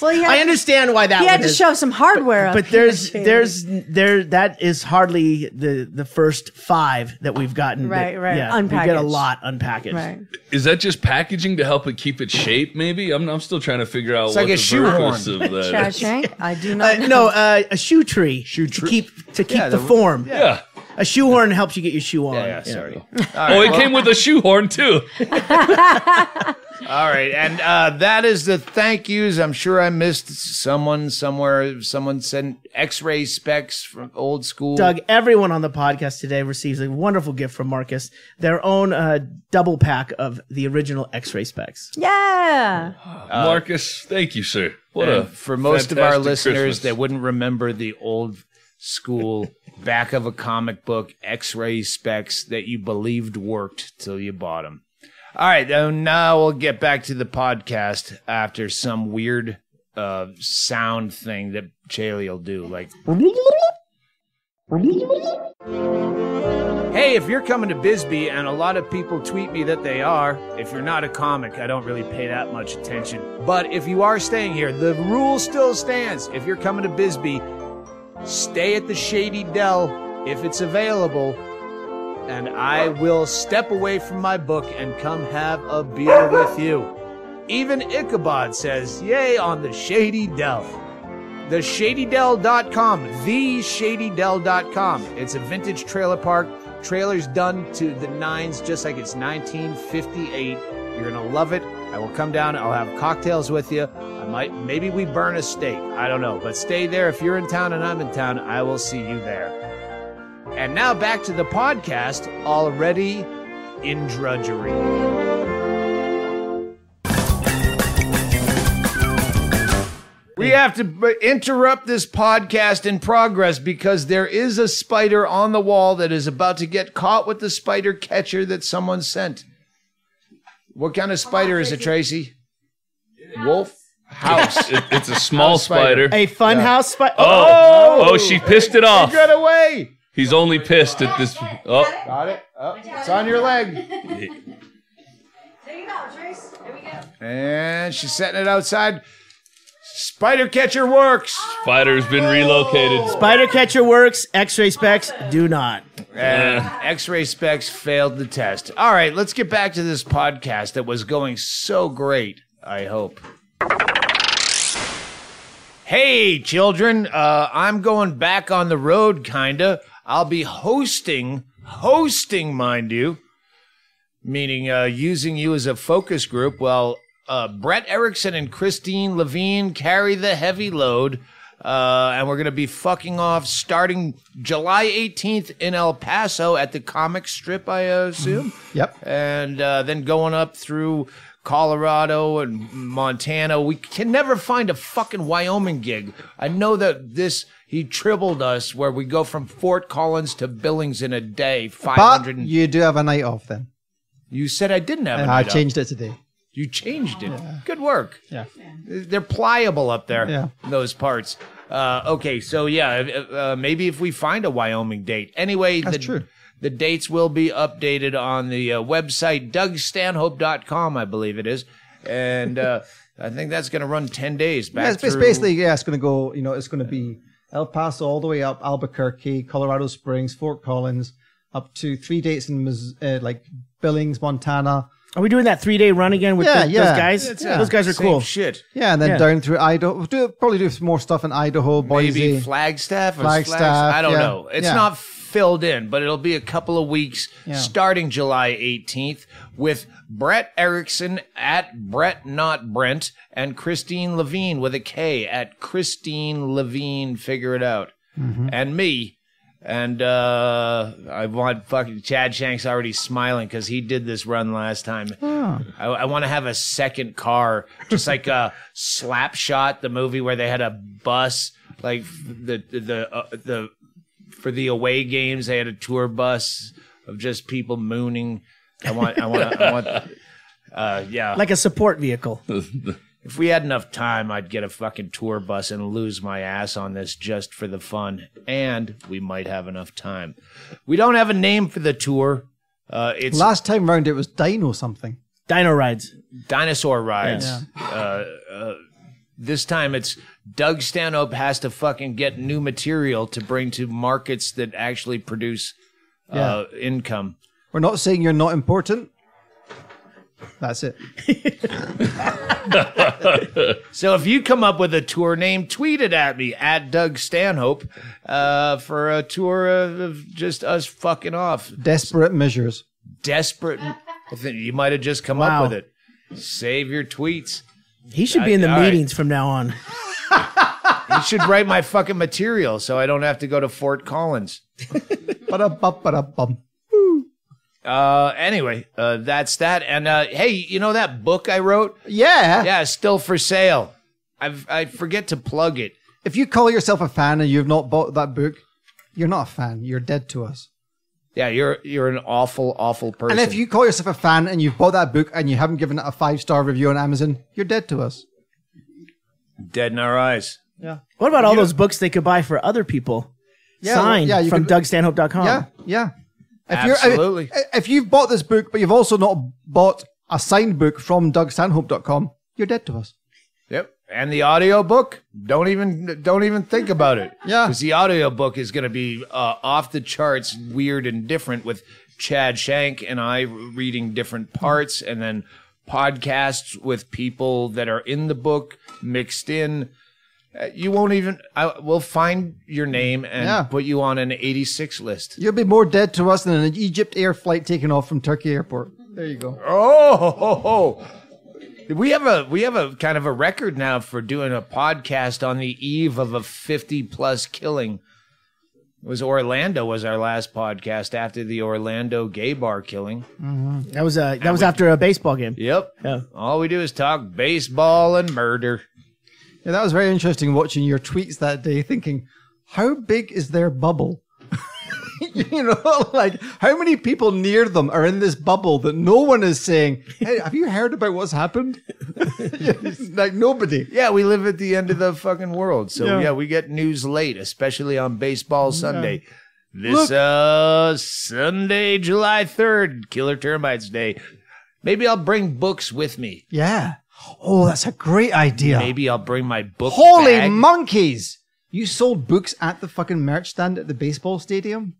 well, he had I understand to, why that. He had one to is, show some hardware, but, up but there's there's there that is hardly the the first five that we've gotten. Right, that, right. Yeah, unpackaged. We get a lot unpackaged. Right. Is that just packaging to help it keep its shape? Maybe I'm I'm still trying to figure out it's what like a the shoe purpose horn. of that. Chad Shank, I do not. Uh, no, uh, a shoe tree. Shoe tree to keep to keep yeah, the, the form. Yeah. yeah. A shoehorn helps you get your shoe on. Yeah, yeah sorry. Yeah. Right, oh, it well. came with a shoehorn, too. All right. And uh, that is the thank yous. I'm sure I missed someone somewhere. Someone sent x-ray specs from old school. Doug, everyone on the podcast today receives a wonderful gift from Marcus, their own uh, double pack of the original x-ray specs. Yeah. Uh, Marcus, thank you, sir. What a For most of our listeners Christmas. that wouldn't remember the old school back of a comic book x-ray specs that you believed worked till you bought them. All right, now we'll get back to the podcast after some weird uh, sound thing that Chaille will do. Like, hey, if you're coming to Bisbee, and a lot of people tweet me that they are, if you're not a comic, I don't really pay that much attention. But if you are staying here, the rule still stands. If you're coming to Bisbee, stay at the Shady Dell if it's available, and I will step away from my book and come have a beer with you. Even Ichabod says, yay on the Shady Dell. the shady dell dot com, the shady dell dot com. It's a vintage trailer park. Trailer's done to the nines just like it's nineteen fifty-eight. You're going to love it. I will come down. I'll have cocktails with you. I might, maybe we burn a steak. I don't know. But stay there. If you're in town and I'm in town, I will see you there. And now back to the podcast, already in drudgery. We have to b- interrupt this podcast in progress because there is a spider on the wall that is about to get caught with the spider catcher that someone sent. What kind of spider on, is it, Tracy? Wolf? House. It, it's a small house spider. spider. A fun yeah. house spider. Oh. oh, oh, she pissed it off. He got away. He's only pissed at this. Oh, got it. Oh, it's on your leg. There you go, Trace. There we go. And she's setting it outside. Spider catcher works. Spider's been relocated. Spider catcher works. X-ray specs do not. Yeah. X-ray specs failed the test. All right, let's get back to this podcast that was going so great, I hope. Hey, children. Uh, I'm going back on the road, kinda. I'll be hosting, hosting, mind you, meaning uh, using you as a focus group while... Uh, Brett Erickson and Christine Levine carry the heavy load, uh, and we're going to be fucking off starting July eighteenth in El Paso at the comic strip, I assume. Yep. And uh, then going up through Colorado and Montana. We can never find a fucking Wyoming gig. I know that this, he tripled us where we go from Fort Collins to Billings in a day. five hundred But you do have a night off then. You said I didn't have a night off. I changed it today. You changed it. Yeah. Good work. Yeah. They're pliable up there, yeah. in those parts. Uh, okay, so yeah, uh, maybe if we find a Wyoming date. Anyway, that's the, true. The dates will be updated on the uh, website, Doug Stanhope dot com, I believe it is. And uh, I think that's going to run ten days back yeah, it's, it's basically, yeah, it's going to go, you know, it's going to be El Paso all the way up, Albuquerque, Colorado Springs, Fort Collins, up to three dates in uh, like Billings, Montana. Are we doing that three-day run again with yeah, the, yeah. those guys? It's, yeah. Those guys are Same cool. shit. Yeah, and then yeah. down through Idaho. We'll do, probably do some more stuff in Idaho, Boise. Maybe Flagstaff? Flagstaff. Flagstaff. I don't yeah. know. It's yeah. not filled in, but it'll be a couple of weeks yeah. starting July eighteenth with Brett Erickson at Brett Not Brent and Christine Levine with a K at Christine Levine Figure It Out. Mm-hmm. And me. And uh, I want fucking Chad Shank's already smiling because he did this run last time. Oh. I, I want to have a second car, just like a Slapshot, the movie where they had a bus, like the the uh, the for the away games they had a tour bus of just people mooning. I want I want I want uh, yeah, like a support vehicle. If we had enough time, I'd get a fucking tour bus and lose my ass on this just for the fun. And we might have enough time. We don't have a name for the tour. Uh, it's last time round, it was Dino something. Dino Rides. Dinosaur Rides. Yeah. Uh, uh, this time it's Doug Stanhope has to fucking get new material to bring to markets that actually produce uh, yeah. income. We're not saying you're not important. That's it. So if you come up with a tour name, tweet it at me, at Doug Stanhope, uh, for a tour of just us fucking off. Desperate measures. Desperate. You might have just come wow. up with it. Save your tweets. He should be I, in the meetings right. from now on. He should write my fucking material so I don't have to go to Fort Collins. Ba-da-bum, ba-da-bum. Uh, anyway, uh, that's that. And, uh, hey, you know that book I wrote? Yeah. Yeah, it's still for sale. I've, I forget to plug it. If you call yourself a fan and you've not bought that book, you're not a fan. You're dead to us. Yeah, you're, you're an awful, awful person. And if you call yourself a fan and you've bought that book and you haven't given it a five-star review on Amazon, you're dead to us. Dead in our eyes. Yeah. What about all you those know? books they could buy for other people? Yeah, Signed well, yeah, from Doug Stanhope dot com. Yeah, yeah. If Absolutely. You're, if you've bought this book, but you've also not bought a signed book from Doug Stanhope dot com, you're dead to us. Yep. And the audio book, don't even don't even think about it. Yeah. Because the audio book is going to be uh, off the charts, weird and different, with Chad Shank and I reading different parts, and then podcasts with people that are in the book mixed in. You won't even, I, we'll find your name and yeah. put you on an eighty-six list. You'll be more dead to us than an Egypt Air flight taking off from Turkey Airport. There you go. Oh, ho, ho. We have a, we have a kind of a record now for doing a podcast on the eve of a fifty plus killing. It was Orlando was our last podcast after the Orlando gay bar killing. Mm-hmm. That was, a, that was we, after a baseball game. Yep. Yeah. All we do is talk baseball and murder. Yeah, that was very interesting watching your tweets that day, thinking, how big is their bubble? You know, like, how many people near them are in this bubble that no one is saying, hey, have you heard about what's happened? Like, nobody. Yeah, we live at the end of the fucking world. So, yeah, yeah we get news late, especially on Baseball Sunday. Yeah. This uh, Sunday, July third, Killer Termites Day. Maybe I'll bring books with me. Yeah. Oh, that's a great idea. Maybe I'll bring my book Holy bag. Monkeys! You sold books at the fucking merch stand at the baseball stadium?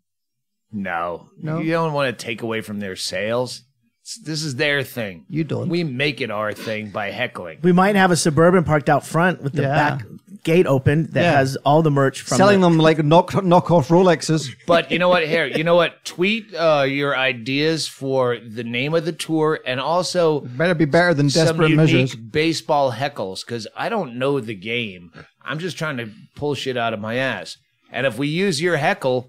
No. No? You don't want to take away from their sales. It's, this is their thing. You don't. We make it our thing by heckling. We might have a Suburban parked out front with the yeah. back gate open that yeah. has all the merch from Selling the them like knock, knock off Rolexes. But you know what? Here, you know what? Tweet uh, your ideas for the name of the tour and also better be better than Desperate Measures. Baseball heckles, because I don't know the game. I'm just trying to pull shit out of my ass. And if we use your heckle,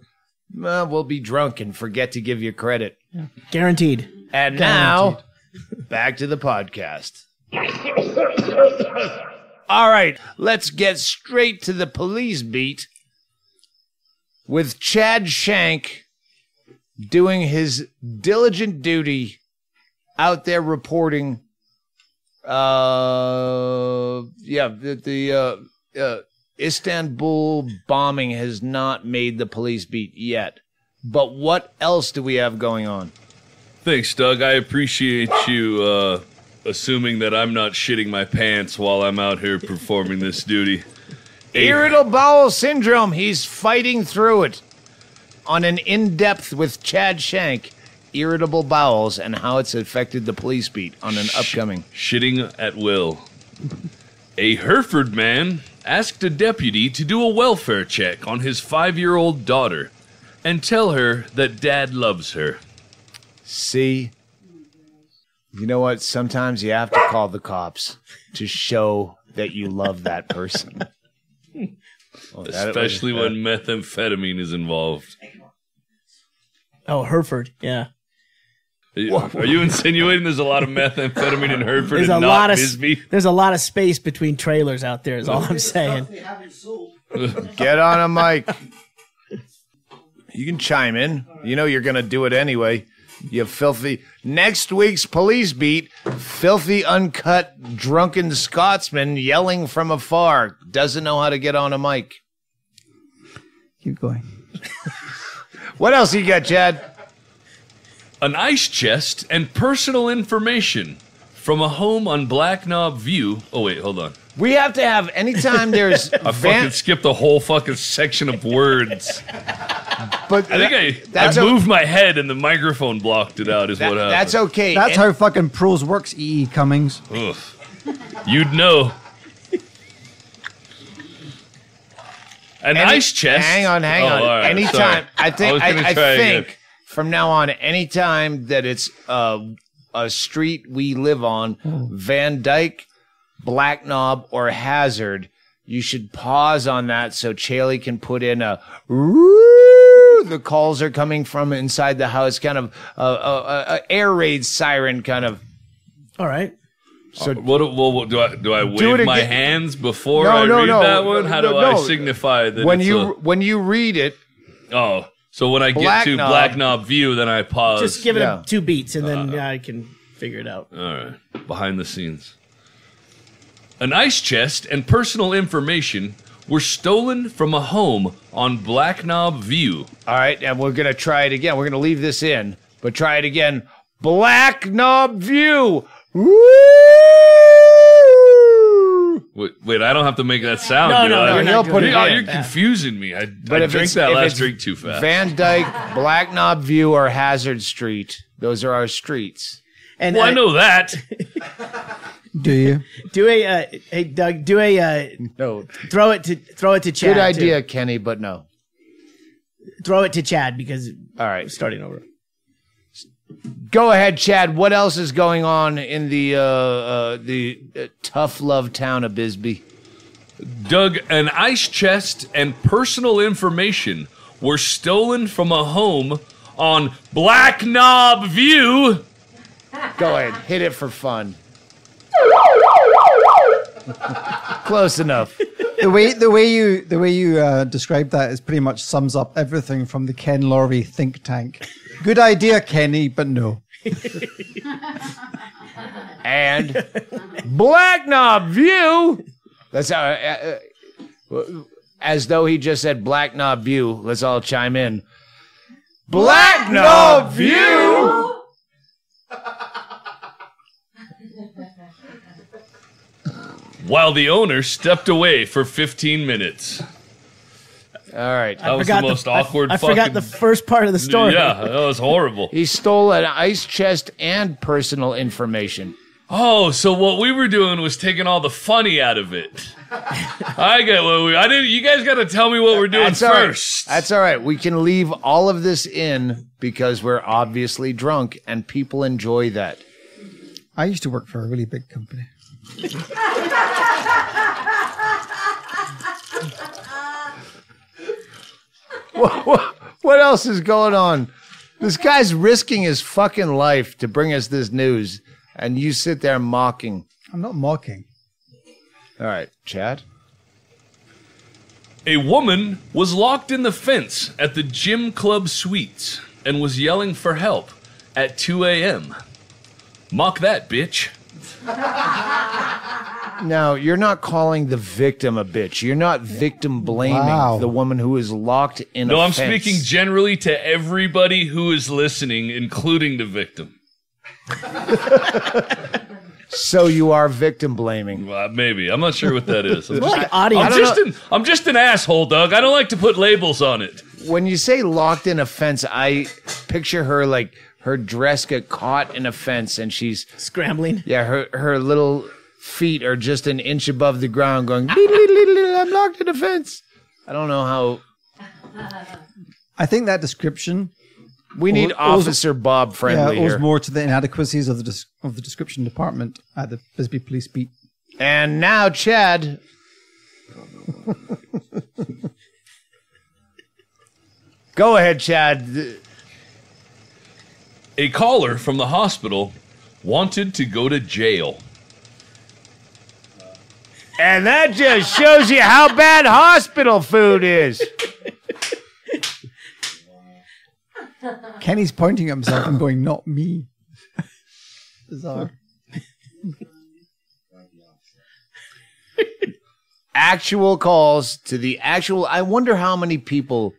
uh, we'll be drunk and forget to give you credit. Yeah. Guaranteed. And Guaranteed. Now, back to the podcast. All right, let's get straight to the police beat with Chad Shank doing his diligent duty out there reporting Uh, yeah, the, the uh, uh, Istanbul bombing has not made the police beat yet. But what else do we have going on? Thanks, Doug. I appreciate you uh, assuming that I'm not shitting my pants while I'm out here performing this duty. Irritable bowel syndrome. He's fighting through it. On an in-depth with Chad Shank, irritable bowels and how it's affected the police beat on an upcoming... Sh- shitting at will. A Hereford man asked a deputy to do a welfare check on his five-year-old daughter and tell her that dad loves her. See? You know what? Sometimes you have to call the cops to show that you love that person. Well, especially that when that. methamphetamine is involved. Oh, Hereford, yeah. Are you, are you insinuating there's a lot of methamphetamine in Hereford there's and a not lot of, Bisbee? There's a lot of space between trailers out there is all I'm saying. Get on a mic. You can chime in. You know you're going to do it anyway. You filthy. Next week's police beat, filthy, uncut, drunken Scotsman yelling from afar. Doesn't know how to get on a mic. Keep going. What else you got, Chad? An ice chest and personal information from a home on Black Knob View. Oh, wait, hold on. We have to have, anytime there's... I van- fucking skipped the whole fucking section of words. But I think that, I, I moved a, my head and the microphone blocked it out is that, what happened. That's okay. That's and, how fucking Proles works, E E. Cummings. Ugh. You'd know. An Any, ice chest. Hang on, hang oh, on. Right, anytime. Sorry. I think, I I, I think from now on, anytime that it's uh, a street we live on, oh. Van Dyke, Black Knob, or Hazard, you should pause on that so Chaille can put in a... The calls are coming from inside the house, kind of a uh, uh, uh, air raid siren, kind of. All right. So, uh, what, what, what do I do? I wave my hands before no, I no, read no, that one. How no, do no. I signify that when it's you a, when you read it? Oh, so when I Black get to Knob, Black Knob View, then I pause. Just give it yeah. two beats, and then uh, I can figure it out. All right, behind the scenes. An ice chest and personal information were stolen from a home on Black Knob View. All right, and we're going to try it again. We're going to leave this in, but try it again. Black Knob View. Woo! Wait, wait, I don't have to make that sound. No, no, no, no, you'll put it oh, in. You're confusing me. I, I drank that last drink too fast. Van Dyke, Black Knob View, or Hazard Street. Those are our streets. And well, I, I know that. Do you do a uh, hey Doug? Do a uh, no. Throw it to throw it to Chad. Good idea, too. Kenny, but no. Throw it to Chad because all right, starting over. Go ahead, Chad. What else is going on in the uh, uh, the uh, tough love town of Bisbee? Doug, an ice chest and personal information were stolen from a home on Black Knob View. Go ahead, hit it for fun. Close enough. The way the way you the way you uh, describe that is pretty much sums up everything from the Ken Lorre think tank. Good idea, Kenny, but no. And Black Knob View. That's how. Uh, uh, as though he just said Black Knob View. Let's all chime in. Black Knob View. While the owner stepped away for fifteen minutes. All right. That I was the most the, awkward I, I fucking... I forgot the first part of the story. Yeah, that was horrible. He stole an ice chest and personal information. Oh, so what we were doing was taking all the funny out of it. I get what we... I didn't... You guys got to tell me what we're doing That's first. All right. That's all right. We can leave all of this in because we're obviously drunk and people enjoy that. I used to work for a really big company. what, what, what else is going on? This guy's risking his fucking life to bring us this news, and you sit there mocking. I'm not mocking. All right, Chad. A woman was locked in the fence at the gym club suites and was yelling for help at two a.m. Mock that, bitch. Now, you're not calling the victim a bitch. You're not victim blaming wow. the woman who is locked in no, a No, I'm fence. Speaking generally to everybody who is listening, including the victim. So you are victim blaming. Well, maybe. I'm not sure what that is. I'm just, like audience. I'm, just an, I'm just an asshole, Doug. I don't like to put labels on it. When you say locked in a fence, I picture her like her dress got caught in a fence and she's... Scrambling. Yeah, her, her little... feet are just an inch above the ground going, dee, dee, dee, dee, dee, I'm locked in a fence. I don't know how. I think that description. We need owes, Officer Bob Friendly yeah, owes here. More to the inadequacies of the, of the description department at the Bisbee Police Beat. And now, Chad. Go ahead, Chad. A caller from the hospital wanted to go to jail. And that just shows you how bad hospital food is. Kenny's pointing at himself and going, not me. Bizarre. Actual calls to the actual... I wonder how many people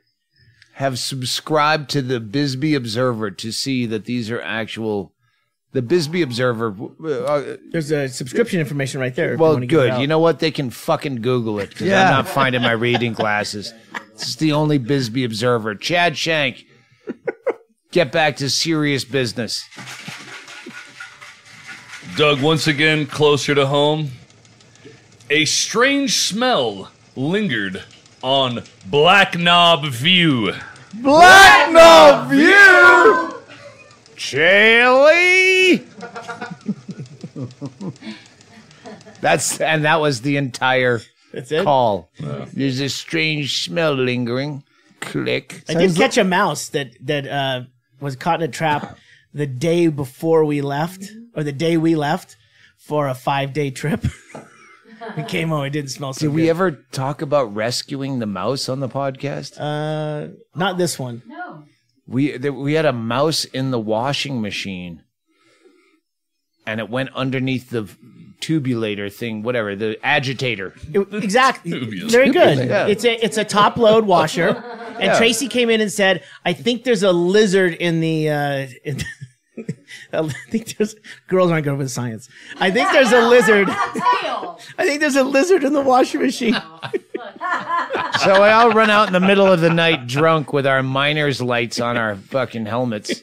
have subscribed to the Bisbee Observer to see that these are actual... The Bisbee Observer. Uh, There's a subscription information right there. Well, you good. You know what? They can fucking Google it because yeah. I'm not finding my reading glasses. This is the only Bisbee Observer. Chad Shank, get back to serious business. Doug, once again, closer to home. A strange smell lingered on Black Knob View. Black Knob View? Chaille. That's and that was the entire That's it? Call. Yeah. There's a strange smell lingering. Click. I did catch a mouse that that uh, was caught in a trap the day before we left, or the day we left for a five day trip. We came home. It didn't smell so. Did good. We ever talk about rescuing the mouse on the podcast? Uh, not this one. No. We we had a mouse in the washing machine, and it went underneath the tubulator thing, whatever the agitator. It, exactly, Tubular. Very good. Yeah. It's a it's a top load washer, and yeah. Tracy came in and said, "I think there's a lizard in the." Uh, in I think there's girls aren't good with science. I think there's a lizard. I think there's a lizard in the washing machine. So I all run out in the middle of the night drunk with our miner's lights on our fucking helmets.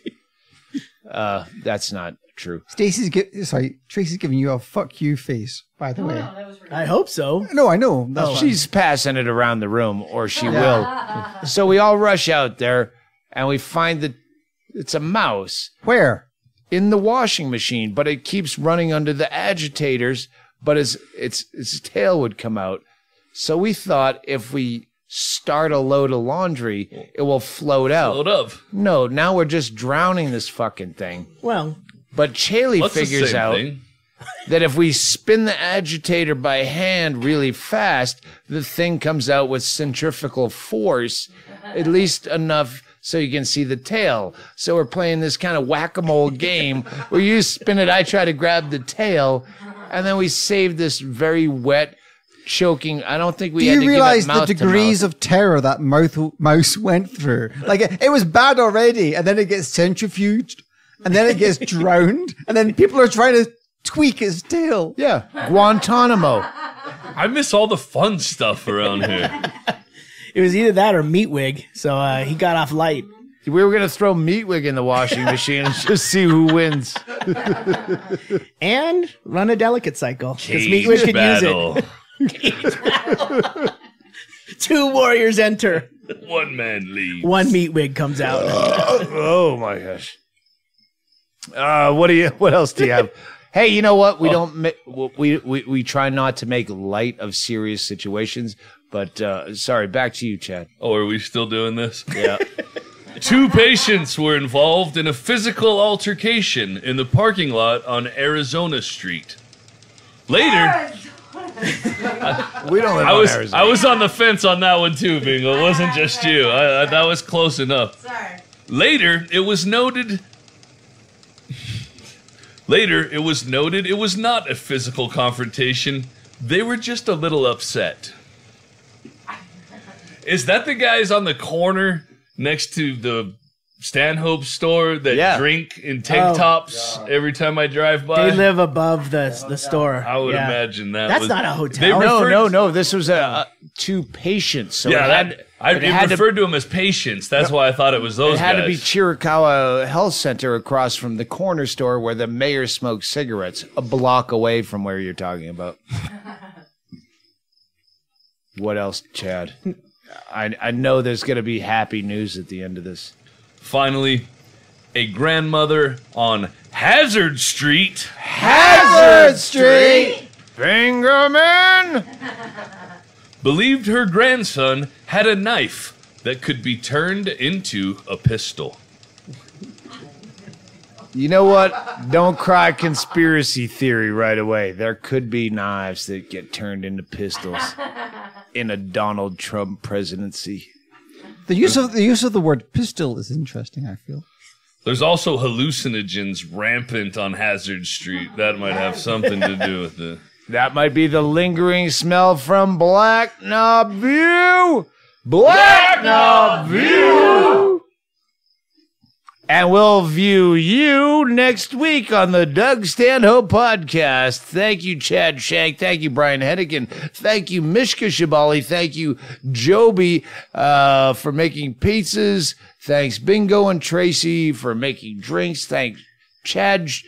Uh, that's not true. Stacy's gi- sorry, Tracy's giving you a fuck you face, by the oh, way. No, that was I hope so. No, I know. No, she's funny. Passing it around the room, or she yeah. will. So we all rush out there, and we find that it's a mouse. Where? In the washing machine, but it keeps running under the agitators, but its its its tail would come out. So we thought if we start a load of laundry, it will float out. Float up. No, now we're just drowning this fucking thing. Well, but Chaille figures out that if we spin the agitator by hand really fast, the thing comes out with centrifugal force, at least enough. So you can see the tail. So we're playing this kind of whack-a-mole game where you spin it, I try to grab the tail, and then we save this very wet, choking. I don't think we Do had to give it mouth to mouth. Do you realize the degrees of terror that mouth, mouse went through? Like, it, it was bad already, and then it gets centrifuged, and then it gets drowned, and then people are trying to tweak his tail. Yeah, Guantanamo. I miss all the fun stuff around here. It was either that or Meatwig, so uh, he got off light. We were going to throw Meatwig in the washing machine and just see who wins. And run a delicate cycle, because Meatwig could battle. Use it. Two warriors enter. One man leaves. One Meatwig comes out. Uh, oh, my gosh. Uh, what do you? What else do you have? Hey, you know what? We, oh. don't, we, we, we try not to make light of serious situations. But, uh, sorry, back to you, Chad. Oh, are we still doing this? Yeah. Two patients were involved in a physical altercation in the parking lot on Arizona Street. Later... I, we don't live I was, on Arizona. I was on the fence on that one, too, Bingo. It wasn't just you. I, I, that was close enough. Sorry. Later, it was noted Later, it was noted it was not a physical confrontation. They were just a little upset. Is that the guys on the corner next to the Stanhope store that yeah. drink in tank oh, tops God. every time I drive by? They live above the the, the store. I would yeah. imagine that. That's was, not a hotel. No, no, no. This was uh, two patients. So yeah, it had, that, I it, it had referred to, to them as patients. That's no, why I thought it was those guys. It had guys. to be Chiricahua Health Center across from the corner store where the mayor smokes cigarettes, a block away from where you're talking about. What else, Chad? I, I know there's going to be happy news at the end of this. Finally, a grandmother on Hazard Street. Hazard Street! Fingerman! Believed her grandson had a knife that could be turned into a pistol. You know what? Don't cry conspiracy theory right away. There could be knives that get turned into pistols in a Donald Trump presidency. The use of the use of the word pistol is interesting, I feel. There's also hallucinogens rampant on Hazard Street. That might have something to do with it. That might be the lingering smell from Black Knob View. Black Knob View. And we'll view you next week on the Doug Stanhope Podcast. Thank you, Chad Shank. Thank you, Brian Hennigan. Thank you, Mishka Shubaly. Thank you, Joby, uh, for making pizzas. Thanks, Bingo and Tracy, for making drinks. Thanks, Chad Sh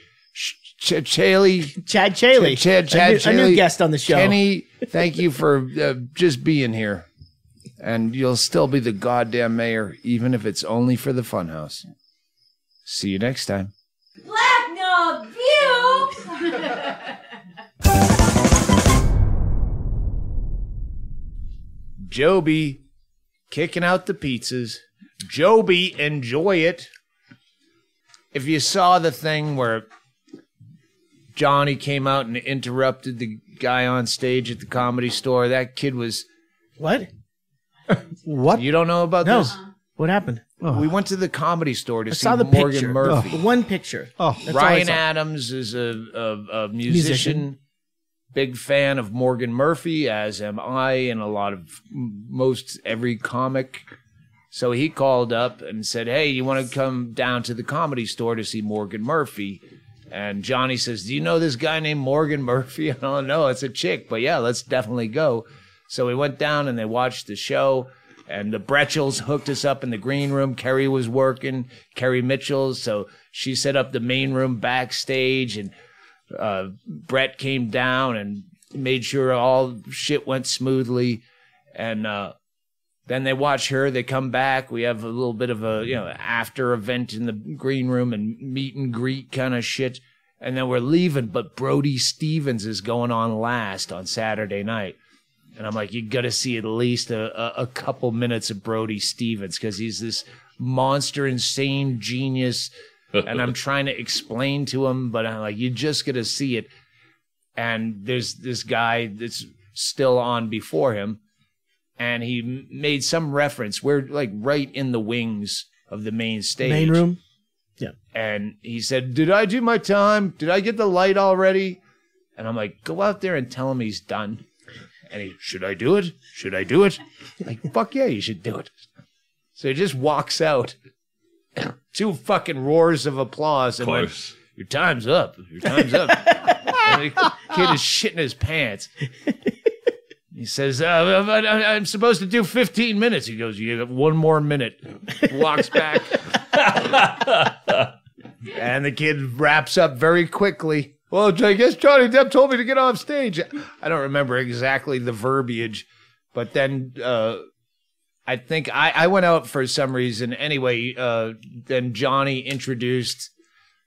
Ch Chaille. Chad Chaille. Ch Chad, Chad a, new, Chaille. a new guest on the show. Kenny, thank you for uh, just being here. And you'll still be the goddamn mayor, even if it's only for the Funhouse. See you next time. Black Knob View! Joby kicking out the pizzas. Joby, enjoy it. If you saw the thing where Johnny came out and interrupted the guy on stage at the Comedy Store, that kid was... What? What? You don't know about no. this? What happened? Oh. We went to the Comedy Store to I see saw the Morgan picture. Murphy. Oh. One picture. Oh. Ryan Adams is a, a, a musician, musician, big fan of Morgan Murphy, as am I, and a lot of most every comic. So he called up and said, hey, you want to come down to the Comedy Store to see Morgan Murphy? And Johnny says, do you know this guy named Morgan Murphy? I don't know. It's a chick, but yeah, let's definitely go. So we went down and they watched the show. And the Bretchels hooked us up in the green room. Kerry was working, Kerry Mitchell. So she set up the main room backstage. And uh, Brett came down and made sure all shit went smoothly. And uh, then they watch her. They come back. We have a little bit of a, you know, after event in the green room and meet and greet kind of shit. And then we're leaving. But Brody Stevens is going on last on Saturday night. And I'm like, you got to see at least a, a, a couple minutes of Brody Stevens because he's this monster, insane genius. And I'm trying to explain to him, but I'm like, you just got to see it. And there's this guy that's still on before him. And he made some reference. We're like right in the wings of the main stage. Main room? Yeah. And he said, did I do my time? Did I get the light already? And I'm like, go out there and tell him he's done. And he, should I do it? Should I do it? Like, fuck yeah, you should do it. So he just walks out. Two fucking roars of applause. And went, your time's up. Your time's up. And the kid is shitting his pants. He says, uh, I'm supposed to do fifteen minutes. He goes, you have one more minute. Walks back. And the kid wraps up very quickly. Well, I guess Johnny Depp told me to get off stage. I don't remember exactly the verbiage, but then uh, I think I, I went out for some reason. Anyway, uh, then Johnny introduced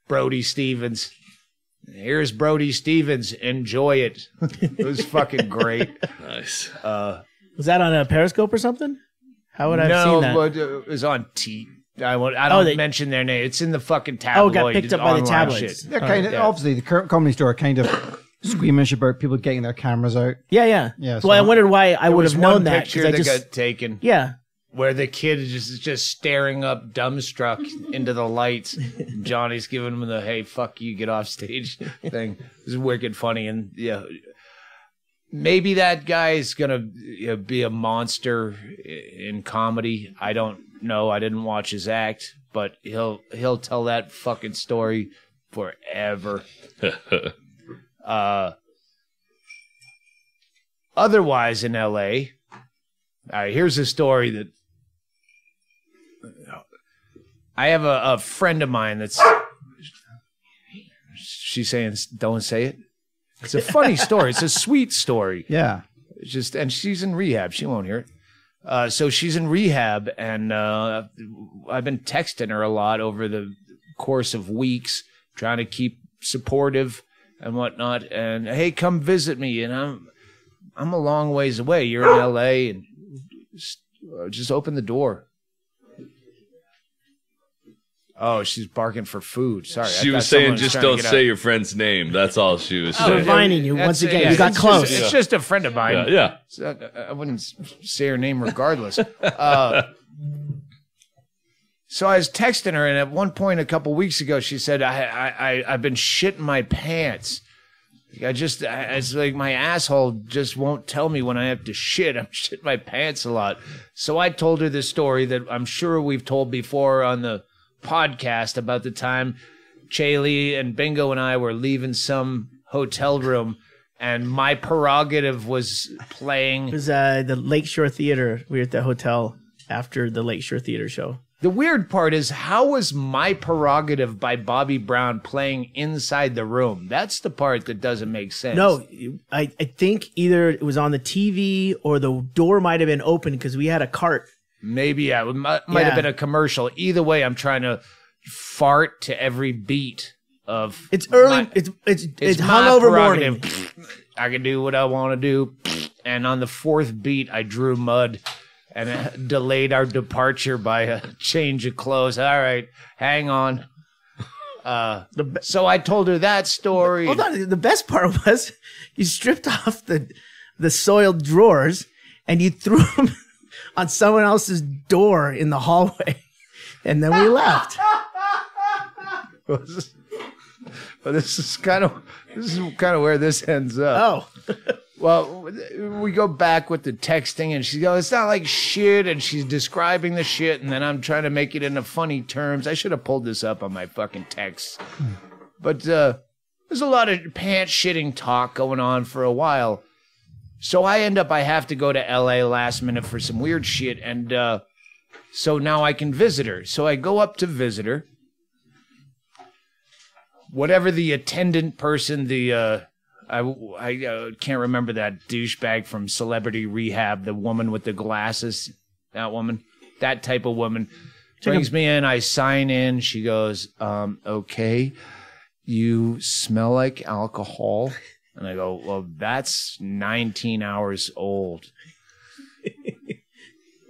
Brody Stevens. Here's Brody Stevens. Enjoy it. It was fucking great. Nice. Uh, was that on a Periscope or something? How would I have seen that? No, but it was on T. I won't, I don't oh, they, mention their name. It's in the fucking tabloid. Oh, got picked up by the tabloids. They're kind oh, of, yeah. Obviously, the current Comedy Store are kind of squeamish about people getting their cameras out. Yeah, yeah. yeah so well, I wondered why I would have known that. There was one picture that got taken. Yeah. where the kid is just, just staring up dumbstruck into the lights. Johnny's giving him the, hey, fuck you, get off stage thing. It's wicked funny. And yeah, maybe that guy is going to you know, be a monster in comedy. I don't know. I didn't watch his act, but he'll, he'll tell that fucking story forever. uh, otherwise in L A, all right, here's a story that I have a, a friend of mine that's, she's saying, don't say it. It's a funny story. It's a sweet story. Yeah. It's just, and she's in rehab. She won't hear it. Uh, so she's in rehab, and uh, I've been texting her a lot over the course of weeks, trying to keep supportive and whatnot. And, hey, come visit me. And I'm, I'm a long ways away. You're in L A, and Just, uh, just open the door. Oh, she's barking for food. Sorry. She was saying just don't say your friend's name. That's all she was saying. I'm reminding you once again. You got close. It's just a friend of mine. Yeah. yeah. So I, I wouldn't say her name regardless. uh, so I was texting her, and at one point a couple weeks ago, she said, I, I, I, I've been shitting my pants. I just, I, it's like my asshole just won't tell me when I have to shit. I'm shitting my pants a lot. So I told her this story that I'm sure we've told before on the podcast about the time Chaille and Bingo and I were leaving some hotel room, and my prerogative was playing. It was uh, the Lakeshore Theater. We were at the hotel after the Lakeshore Theater show. The weird part is, how was My Prerogative by Bobby Brown playing inside the room? That's the part that doesn't make sense. No, I, I think either it was on the T V or the door might have been open because we had a cart. Maybe, yeah. It might, might yeah. have been a commercial. Either way, I'm trying to fart to every beat of... It's early. My, it's it's, it's, it's hungover morning. I can do what I want to do. And on the fourth beat, I drew mud. And it delayed our departure by a change of clothes. All right, hang on. Uh, so I told her that story. Hold on. The best part was you stripped off the the soiled drawers and you threw them on someone else's door in the hallway, and then we left. Well, this is kind of this is kind of where this ends up. Oh. Well, we go back with the texting, and she goes, it's not like shit, and she's describing the shit, and then I'm trying to make it into funny terms. I should have pulled this up on my fucking texts. But uh, there's a lot of pants-shitting talk going on for a while. So I end up, I have to go to L A last minute for some weird shit, and uh, so now I can visit her. So I go up to visit her. Whatever the attendant person, the... Uh, I, I uh, can't remember that douchebag from Celebrity Rehab, the woman with the glasses, that woman, that type of woman, brings me in. I sign in. She goes, um, okay, you smell like alcohol. And I go, well, that's nineteen hours old.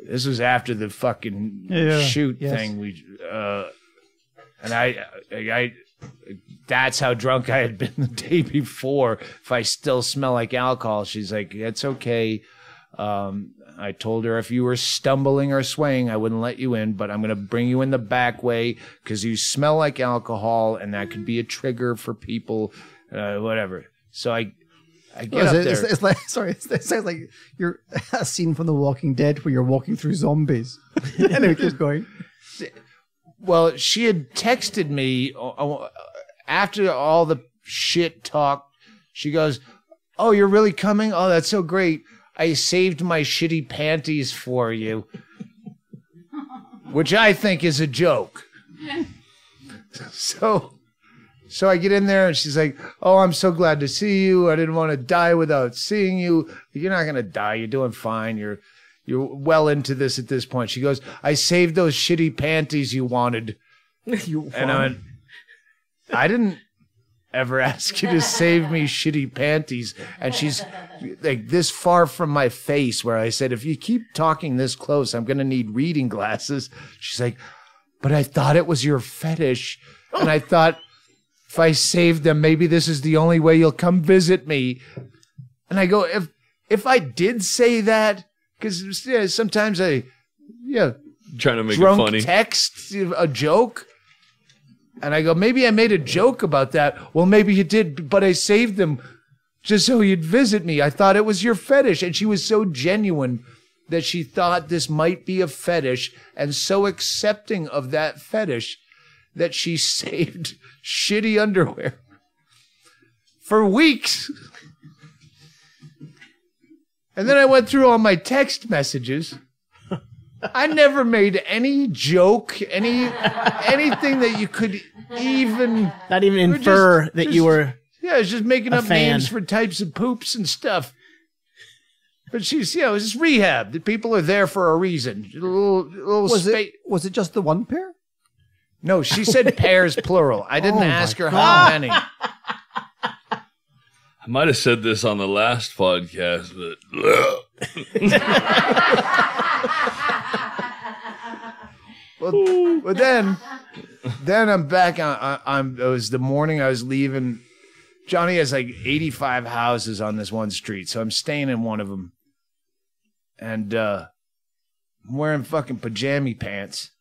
This was after the fucking yeah, shoot yes. thing. We uh, And I... I, I that's how drunk I had been the day before. If I still smell like alcohol, she's like, it's okay. Um, I told her if you were stumbling or swaying, I wouldn't let you in, but I'm going to bring you in the back way because you smell like alcohol, and that could be a trigger for people, uh, whatever. So I, I get up it, there. It's, it's like, sorry, it's, it sounds like you're a scene from The Walking Dead where you're walking through zombies. And it keeps going. Well, she had texted me after all the shit talk. She goes, oh, you're really coming? Oh, that's so great. I saved my shitty panties for you, which I think is a joke. So, so I get in there, and she's like, oh, I'm so glad to see you. I didn't want to die without seeing you. You're not going to die. You're doing fine. You're You're well into this at this point. She goes, I saved those shitty panties you wanted. you wanted. And I went, I didn't ever ask you to save me shitty panties. And she's like this far from my face where I said, if you keep talking this close, I'm going to need reading glasses. She's like, but I thought it was your fetish. And I thought if I saved them, maybe this is the only way you'll come visit me. And I go, if if I did say that, because sometimes I yeah, trying to make drunk it funny text a joke. And I go, maybe I made a joke about that. Well, maybe you did, but I saved them just so you'd visit me. I thought it was your fetish. And she was so genuine that she thought this might be a fetish and so accepting of that fetish that she saved shitty underwear for weeks. And then I went through all my text messages. I never made any joke, any anything that you could even... Not even infer just, that just, you were Yeah, I was just making up fan. names for types of poops and stuff. But she's, you know, it's rehab. The people are there for a reason. A little, a little was, it, was it just the one pair? No, she said pairs, plural. I didn't oh ask her God. how many. I might have said this on the last podcast, but... Well, but then, then I'm back. I, I, I'm. It was the morning I was leaving. Johnny has like eighty-five houses on this one street, so I'm staying in one of them. And uh, I'm wearing fucking pajama pants,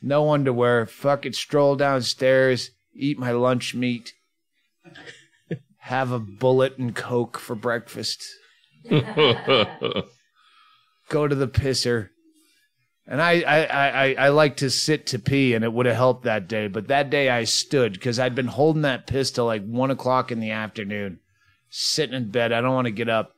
no underwear. Fucking stroll downstairs, eat my lunch meat, have a bullet and Coke for breakfast. Go to the pisser. And I, I, I, I like to sit to pee, and it would have helped that day. But that day I stood because I'd been holding that piss till like one o'clock in the afternoon, sitting in bed. I don't want to get up.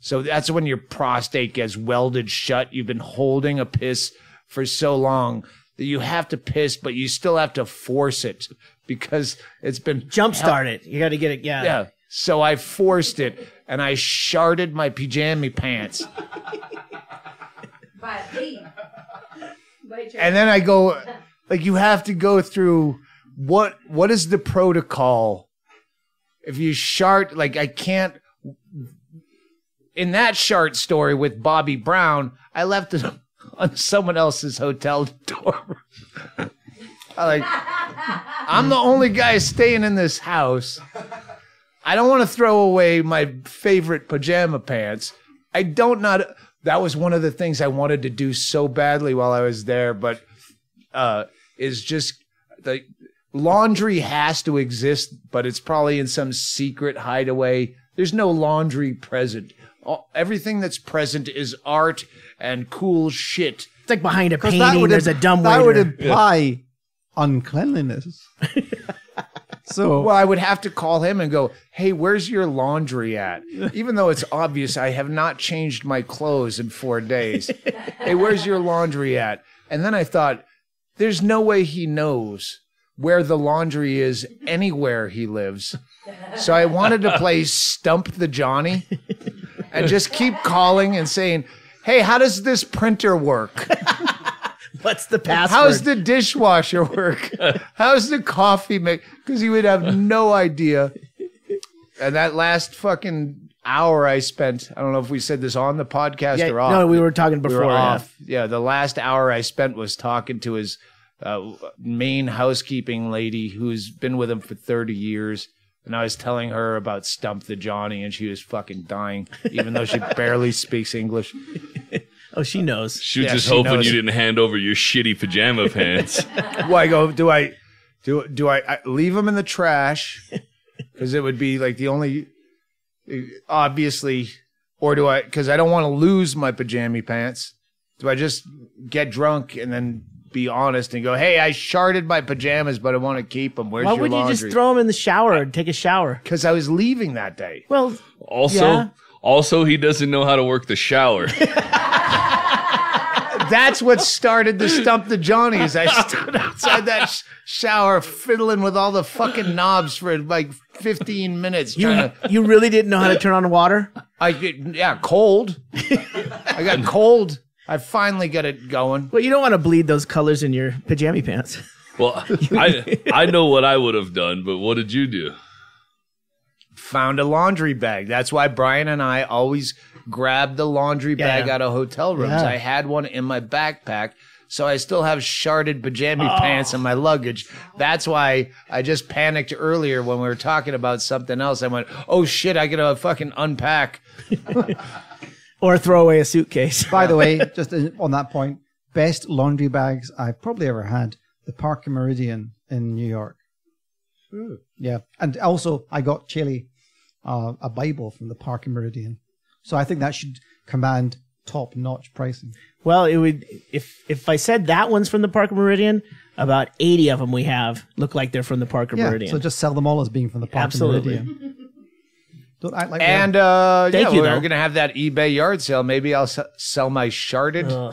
So that's when your prostate gets welded shut. You've been holding a piss for so long that you have to piss, but you still have to force it because it's been jumpstart it. You got to get it. Yeah. Yeah. So I forced it, and I sharted my pajama pants. By pee. And then I go, like, you have to go through what what is the protocol if you shart? Like, I can't. In that shart story with Bobby Brown, I left it on someone else's hotel door. I like, I'm the only guy staying in this house. I don't want to throw away my favorite pajama pants. I don't not. That was one of the things I wanted to do so badly while I was there, but uh, is just the laundry has to exist, but it's probably in some secret hideaway. There's no laundry present. All, everything that's present is art and cool shit. It's like behind a painting, there's a dumbwaiter. That would imply yeah. uncleanliness. So well, I would have to call him and go, hey, where's your laundry at? Even though it's obvious I have not changed my clothes in four days. Hey, where's your laundry at? And then I thought, there's no way he knows where the laundry is anywhere he lives. So I wanted to play Stump the Johnny and just keep calling and saying, hey, how does this printer work? What's the password? How's the dishwasher work? How's the coffee make? Because he would have no idea. And that last fucking hour I spent, I don't know if we said this on the podcast yeah, or off. No, we were talking before. We were off. Yeah, the last hour I spent was talking to his uh, main housekeeping lady who's been with him for thirty years. And I was telling her about Stump the Johnny, and she was fucking dying, even though she barely speaks English. Oh, she knows. She was yeah, just she hoping knows. you didn't hand over your shitty pajama pants. Well, I go, do I, do do I, I leave them in the trash? Because it would be like the only, obviously, or do I? Because I don't want to lose my pajama pants. Do I just get drunk and then be honest and go, hey, I sharted my pajamas, but I want to keep them. Where's your laundry? Why would you just throw them in the shower and take a shower? Because I was leaving that day. Well, also, yeah. also, he doesn't know how to work the shower. That's what started the Stump the Johnnies. I stood outside that sh shower fiddling with all the fucking knobs for like fifteen minutes. You, to... you really didn't know how to turn on water? I Yeah, cold. I got cold. I finally got it going. Well, you don't want to bleed those colors in your pajama pants. Well, I, I know what I would have done, but what did you do? Found a laundry bag. That's why Brian and I always... grabbed the laundry bag yeah. out of hotel rooms. Yeah. I had one in my backpack, so I still have sharded pajama oh. pants in my luggage. That's why I just panicked earlier when we were talking about something else. I went, oh shit, I gotta fucking unpack. Or throw away a suitcase. By the way, just on that point, best laundry bags I've probably ever had, the Parker Meridian in New York. Ooh. Yeah. And also I got Chaille uh, a Bible from the Parker Meridian. So I think that should command top notch pricing. Well, it would, if if I said that one's from the Parker Meridian, about eighty of them we have look like they're from the Parker yeah, Meridian. So just sell them all as being from the Parker Absolutely. Meridian. Don't act like and uh, yeah, you, we're going to have that eBay yard sale. Maybe I'll sell my sharded. Uh,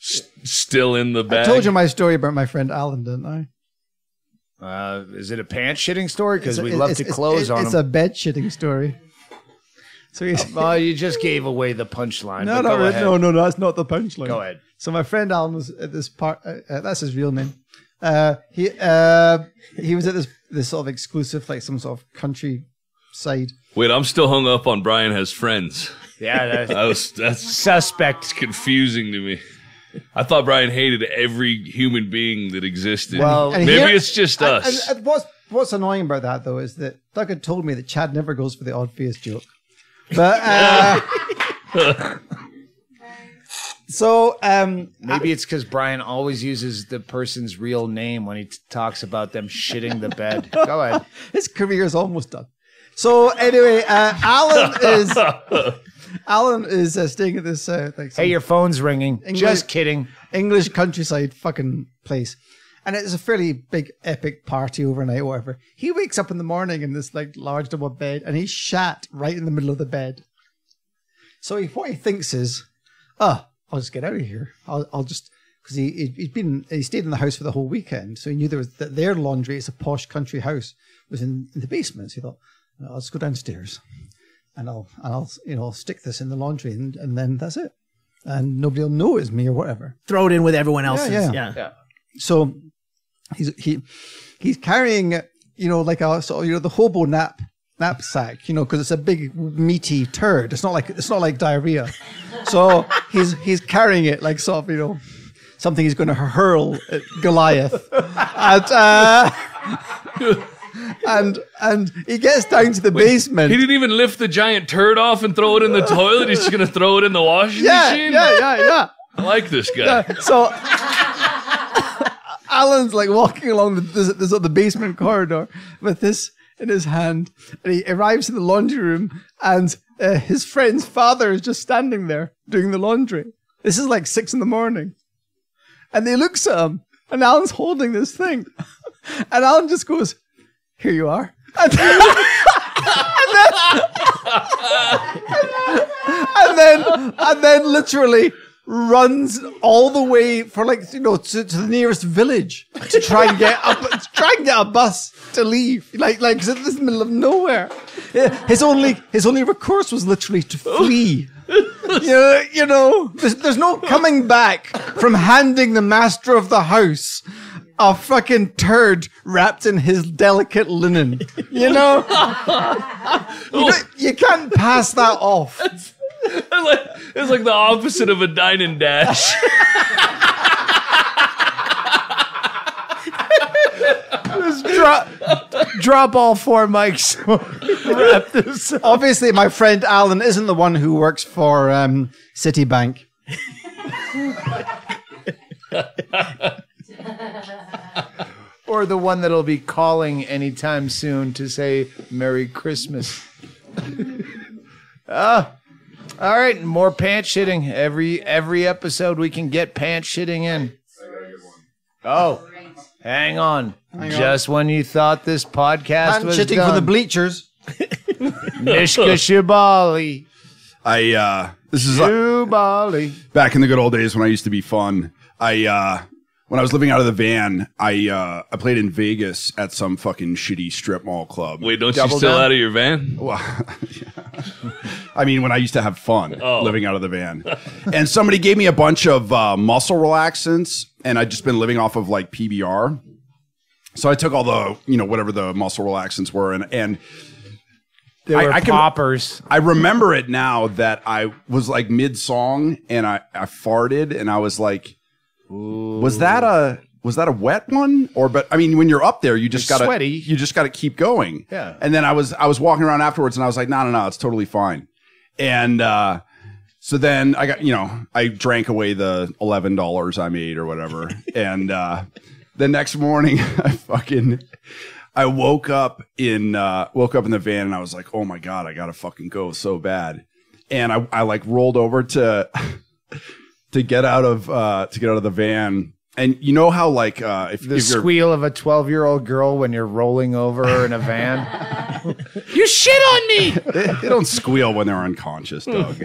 S- still in the bag. I told you my story about my friend Alan, didn't I? Uh, is it a pants shitting story? Because we love to close it's, on it's them. It's a bed shitting story. So uh, you just gave away the punchline. No, no, no, no, no, that's not the punchline. Go ahead. So my friend Alan was at this part. Uh, uh, that's his real name. Uh, he uh, he was at this this sort of exclusive, like some sort of country side. Wait, I'm still hung up on Brian has friends. Yeah, that's, I was, that's suspect. It's confusing to me. I thought Brian hated every human being that existed. Well, maybe here, it's just us. And, and, and what's what's annoying about that though is that Doug had told me that Chad never goes for the obvious joke. But uh, so um, maybe I, it's because Brian always uses the person's real name when he t- talks about them shitting the bed. Go ahead. His career is almost done. So anyway, uh, Alan is Alan is uh, staying at this. Uh, like hey, your phone's ringing. English, Just kidding. English countryside fucking place, and it's a fairly big epic party overnight, whatever. He wakes up in the morning in this like large double bed, and he's shat right in the middle of the bed. So he, what he thinks is, oh, I'll just get out of here. I'll, I'll just because he he'd been he stayed in the house for the whole weekend, so he knew there was that their laundry, it's a posh country house, was in, in the basement. So he thought, I'll just go downstairs, and I'll and I'll you know I'll stick this in the laundry, and, and then that's it, and nobody'll know it's me or whatever. Throw it in with everyone else's. Yeah, yeah. yeah. yeah. So he's he he's carrying you know like a sort of, you know the hobo nap knapsack you know because it's a big meaty turd. It's not like it's not like diarrhea. So he's he's carrying it like sort of you know something he's going to hurl at Goliath. and, uh, And and he gets down to the Wait, basement. He didn't even lift the giant turd off and throw it in the toilet. He's just gonna throw it in the washing yeah, machine. Yeah, yeah, yeah. I like this guy. Yeah, so Alan's like walking along the this, this the basement corridor with this in his hand, and he arrives in the laundry room, and uh, his friend's father is just standing there doing the laundry. This is like six in the morning, and he looks at him, and Alan's holding this thing, and Alan just goes, "Here you are." And then, and then, and then literally runs all the way for like, you know, to, to the nearest village to try and get a, to try and get a bus to leave. Like, like, 'cause it's in the middle of nowhere. His only, his only recourse was literally to flee. You know, you know there's, there's no coming back from handing the master of the house a fucking turd wrapped in his delicate linen. You know? you, you can't pass that off. It's, it's, like, it's like the opposite of a dine and dash. Just drop, drop all four mics. Wrap this up. Obviously, my friend Alan isn't the one who works for um, Citibank. Or the one that'll be calling anytime soon to say Merry Christmas. uh, all right, more pants shitting. Every every episode we can get pants shitting in. Oh, hang on. Hang Just on. When you thought this podcast Pant was shitting done. For the bleachers. Mishka Shubaly. I uh, this is Shubaly. Uh, back in the good old days when I used to be fun. I uh. When I was living out of the van, I uh, I played in Vegas at some fucking shitty strip mall club. Wait, don't Double you still down? Out of your van? Well, yeah. I mean, when I used to have fun oh. living out of the van. And somebody gave me a bunch of uh, muscle relaxants, and I'd just been living off of like P B R. So I took all the, you know, whatever the muscle relaxants were, and... and They were I, I poppers. Can, I remember it now that I was like mid-song, and I, I farted, and I was like... Ooh. Was that a was that a wet one or? But I mean, when you're up there, you just got to you just got to keep going. Yeah. And then I was I was walking around afterwards, and I was like, no, no, no, it's totally fine. And uh, So then I got, you know, I drank away the eleven dollars I made or whatever. And uh, the next morning I fucking, I woke up in, uh, woke up in the van and I was like, oh my God, I got to fucking go so bad. And I, I like rolled over to, to get out of, uh, to get out of the van. And you know how like, uh, if the if squeal of a twelve year old girl when you're rolling over in a van. You shit on me. They, they don't squeal when they're unconscious, Doug.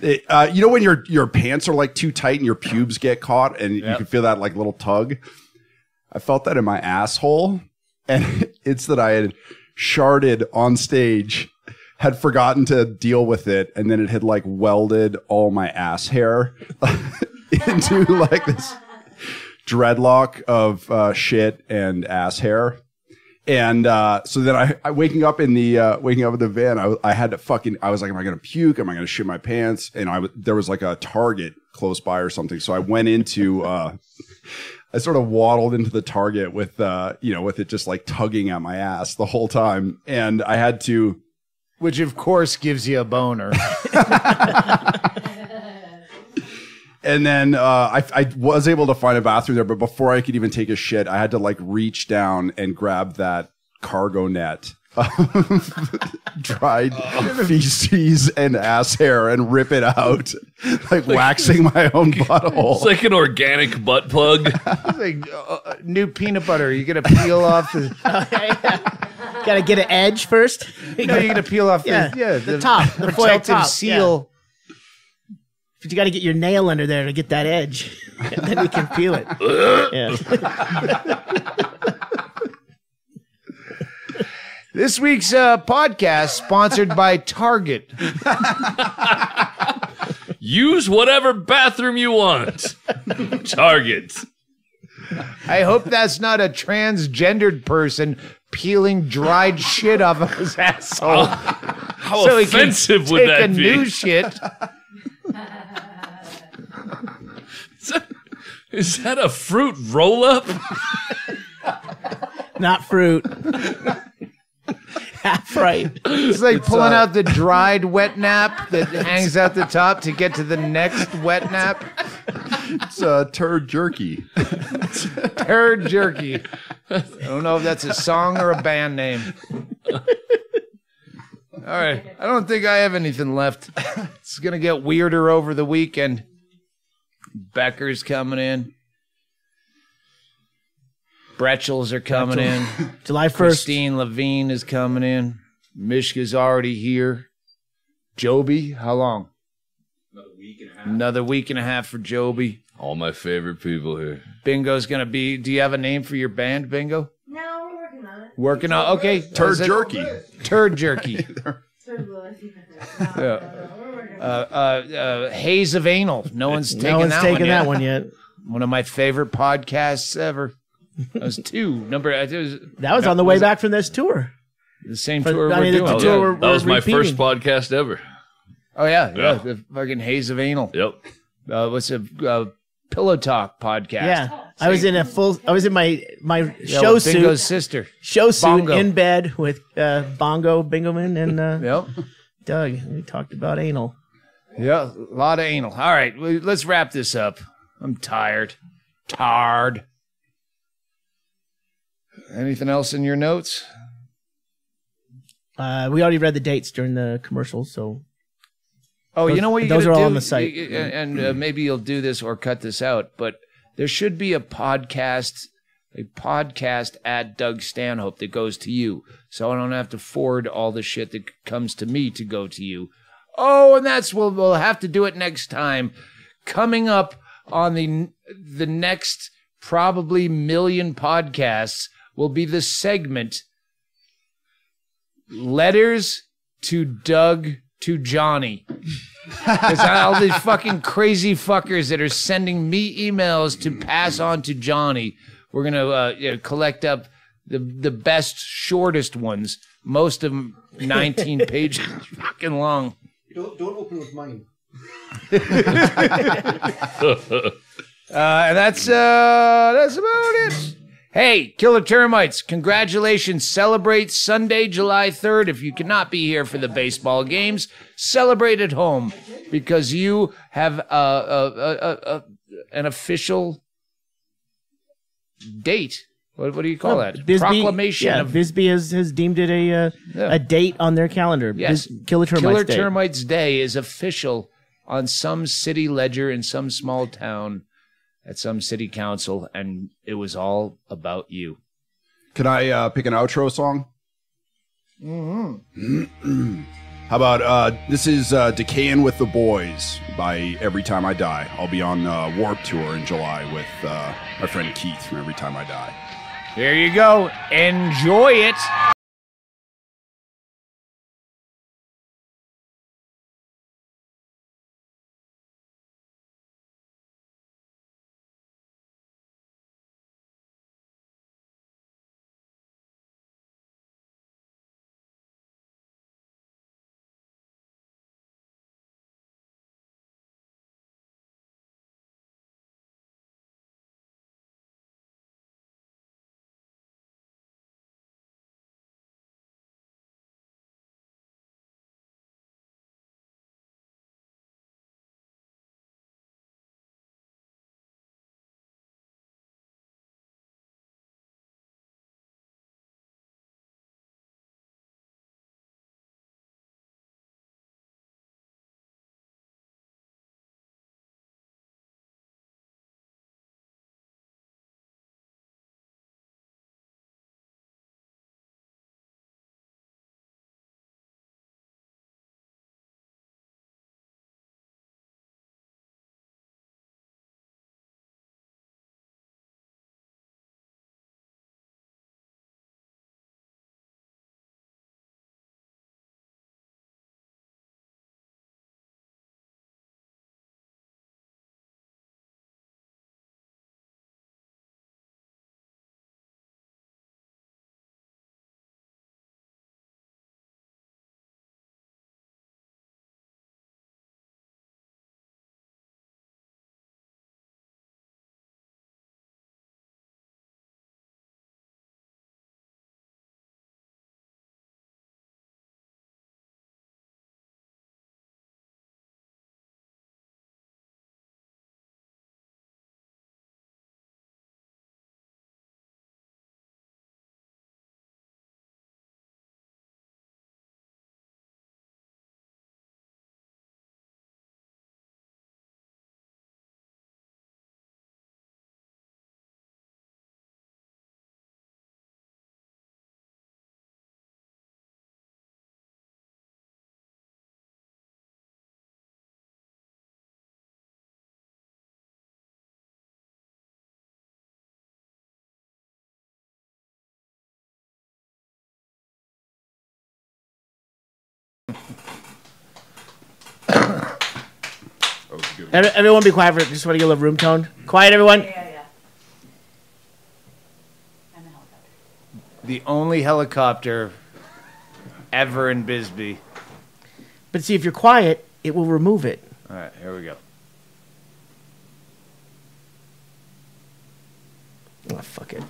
they, uh, you know when your your pants are like too tight and your pubes get caught and yep. you can feel that like little tug? I felt that in my asshole, and it's that I had sharted on stage, had forgotten to deal with it, and then it had like welded all my ass hair into like this dreadlock of uh, shit and ass hair. And uh, so then I, I waking up in the uh, waking up in the van, I, I had to fucking I was like, am I going to puke? Am I going to shit my pants? And I there was like a Target close by or something. So I went into uh, I sort of waddled into the Target with, uh, you know, with it just like tugging at my ass the whole time. And I had to. Which, of course, gives you a boner. And then uh, I, I was able to find a bathroom there, but before I could even take a shit, I had to like reach down and grab that cargo net of dried oh. feces and ass hair and rip it out, like, like waxing my own butthole. It's like an organic butt plug. Like uh, new peanut butter. You're going to peel off the... Oh, yeah. Got to get an edge first? No, you're going to peel off yeah. the, yeah, the, the top, the protective top. seal. Yeah. But you got to get your nail under there to get that edge. And then we can peel it. This week's uh, podcast sponsored by Target. Use whatever bathroom you want. Target. I hope that's not a transgendered person peeling dried shit off of his asshole. How, how so offensive would that be? So he can take a new shit. Is that, is that a fruit roll-up? Not fruit. Half right. It's like it's pulling uh, out the dried wet nap that hangs out the top to get to the next wet nap. It's uh, turd jerky. Turd jerky. I don't know if that's a song or a band name. All right. I don't think I have anything left. It's going to get weirder over the weekend. Becker's coming in. Bretchels are coming Bretchels. in. July first. Christine Levine is coming in. Mishka's already here. Joby, how long? Another week and a half. Another week and a half for Joby. All my favorite people here. Bingo's going to be... Do you have a name for your band, Bingo? No, we're working on it. Working on... Okay. Turd jerky. Turd jerky. Turd jerky. Uh, uh, uh, Haze of Anal. No one's taken, no one's that, taken one that one yet. One of my favorite podcasts ever. That was two. Number, it was, that was no, on the way back it? from this tour. The same for, tour I mean, we're doing. Tour we're, that we're was repeating. my first podcast ever. Oh, yeah. yeah. yeah the fucking Haze of Anal. Yep. Uh, what's a uh, Pillow Talk podcast? Yeah. Same. I was in a full, I was in my, my yeah, show suit. Bingo's sister. Show suit in bed with uh, Bongo, Bingoman, and uh, yep. Doug. We talked about anal. Yeah, a lot of anal. All right, let's wrap this up. I'm tired. Tired. Anything else in your notes? Uh, we already read the dates during the commercials, so. Oh, those, you know what? You those are do? all on the site. You, and uh, maybe you'll do this or cut this out, but there should be a podcast, a podcast at Doug Stanhope that goes to you, so I don't have to forward all the shit that comes to me to go to you. Oh, and that's we'll we'll have to do it next time. Coming up on the the next probably million podcasts will be the segment Letters to Doug to Johnny. Because all these fucking crazy fuckers that are sending me emails to pass on to Johnny, we're gonna uh, you know, collect up the the best shortest ones. Most of them nineteen pages fucking long. Don't, don't open with mine. uh, and that's uh, that's about it. Hey, Killer Termites, congratulations. Celebrate Sunday, July third. If you cannot be here for the baseball games, celebrate at home because you have a, a, a, a, an official date. What, what do you call well, that? Bisbee, Proclamation. Yeah, of, Bisbee has, has deemed it a uh, yeah. a date on their calendar. Yes. Bis, Killer Termites Killer Day. Killer Termites Day is official on some city ledger in some small town at some city council, and it was all about you. Could I uh, pick an outro song? Mm-hmm. How about uh, this is uh, Decayin' with the Boys by Every Time I Die. I'll be on uh, Warped Tour in July with uh, my friend Keith from Every Time I Die. There you go. Enjoy it. Everyone be quiet for it. Just want to get a little room tone. Quiet, everyone. Yeah, yeah, yeah. And the helicopter. The only helicopter ever in Bisbee. But see, if you're quiet, it will remove it. All right, here we go. Oh, fuck it.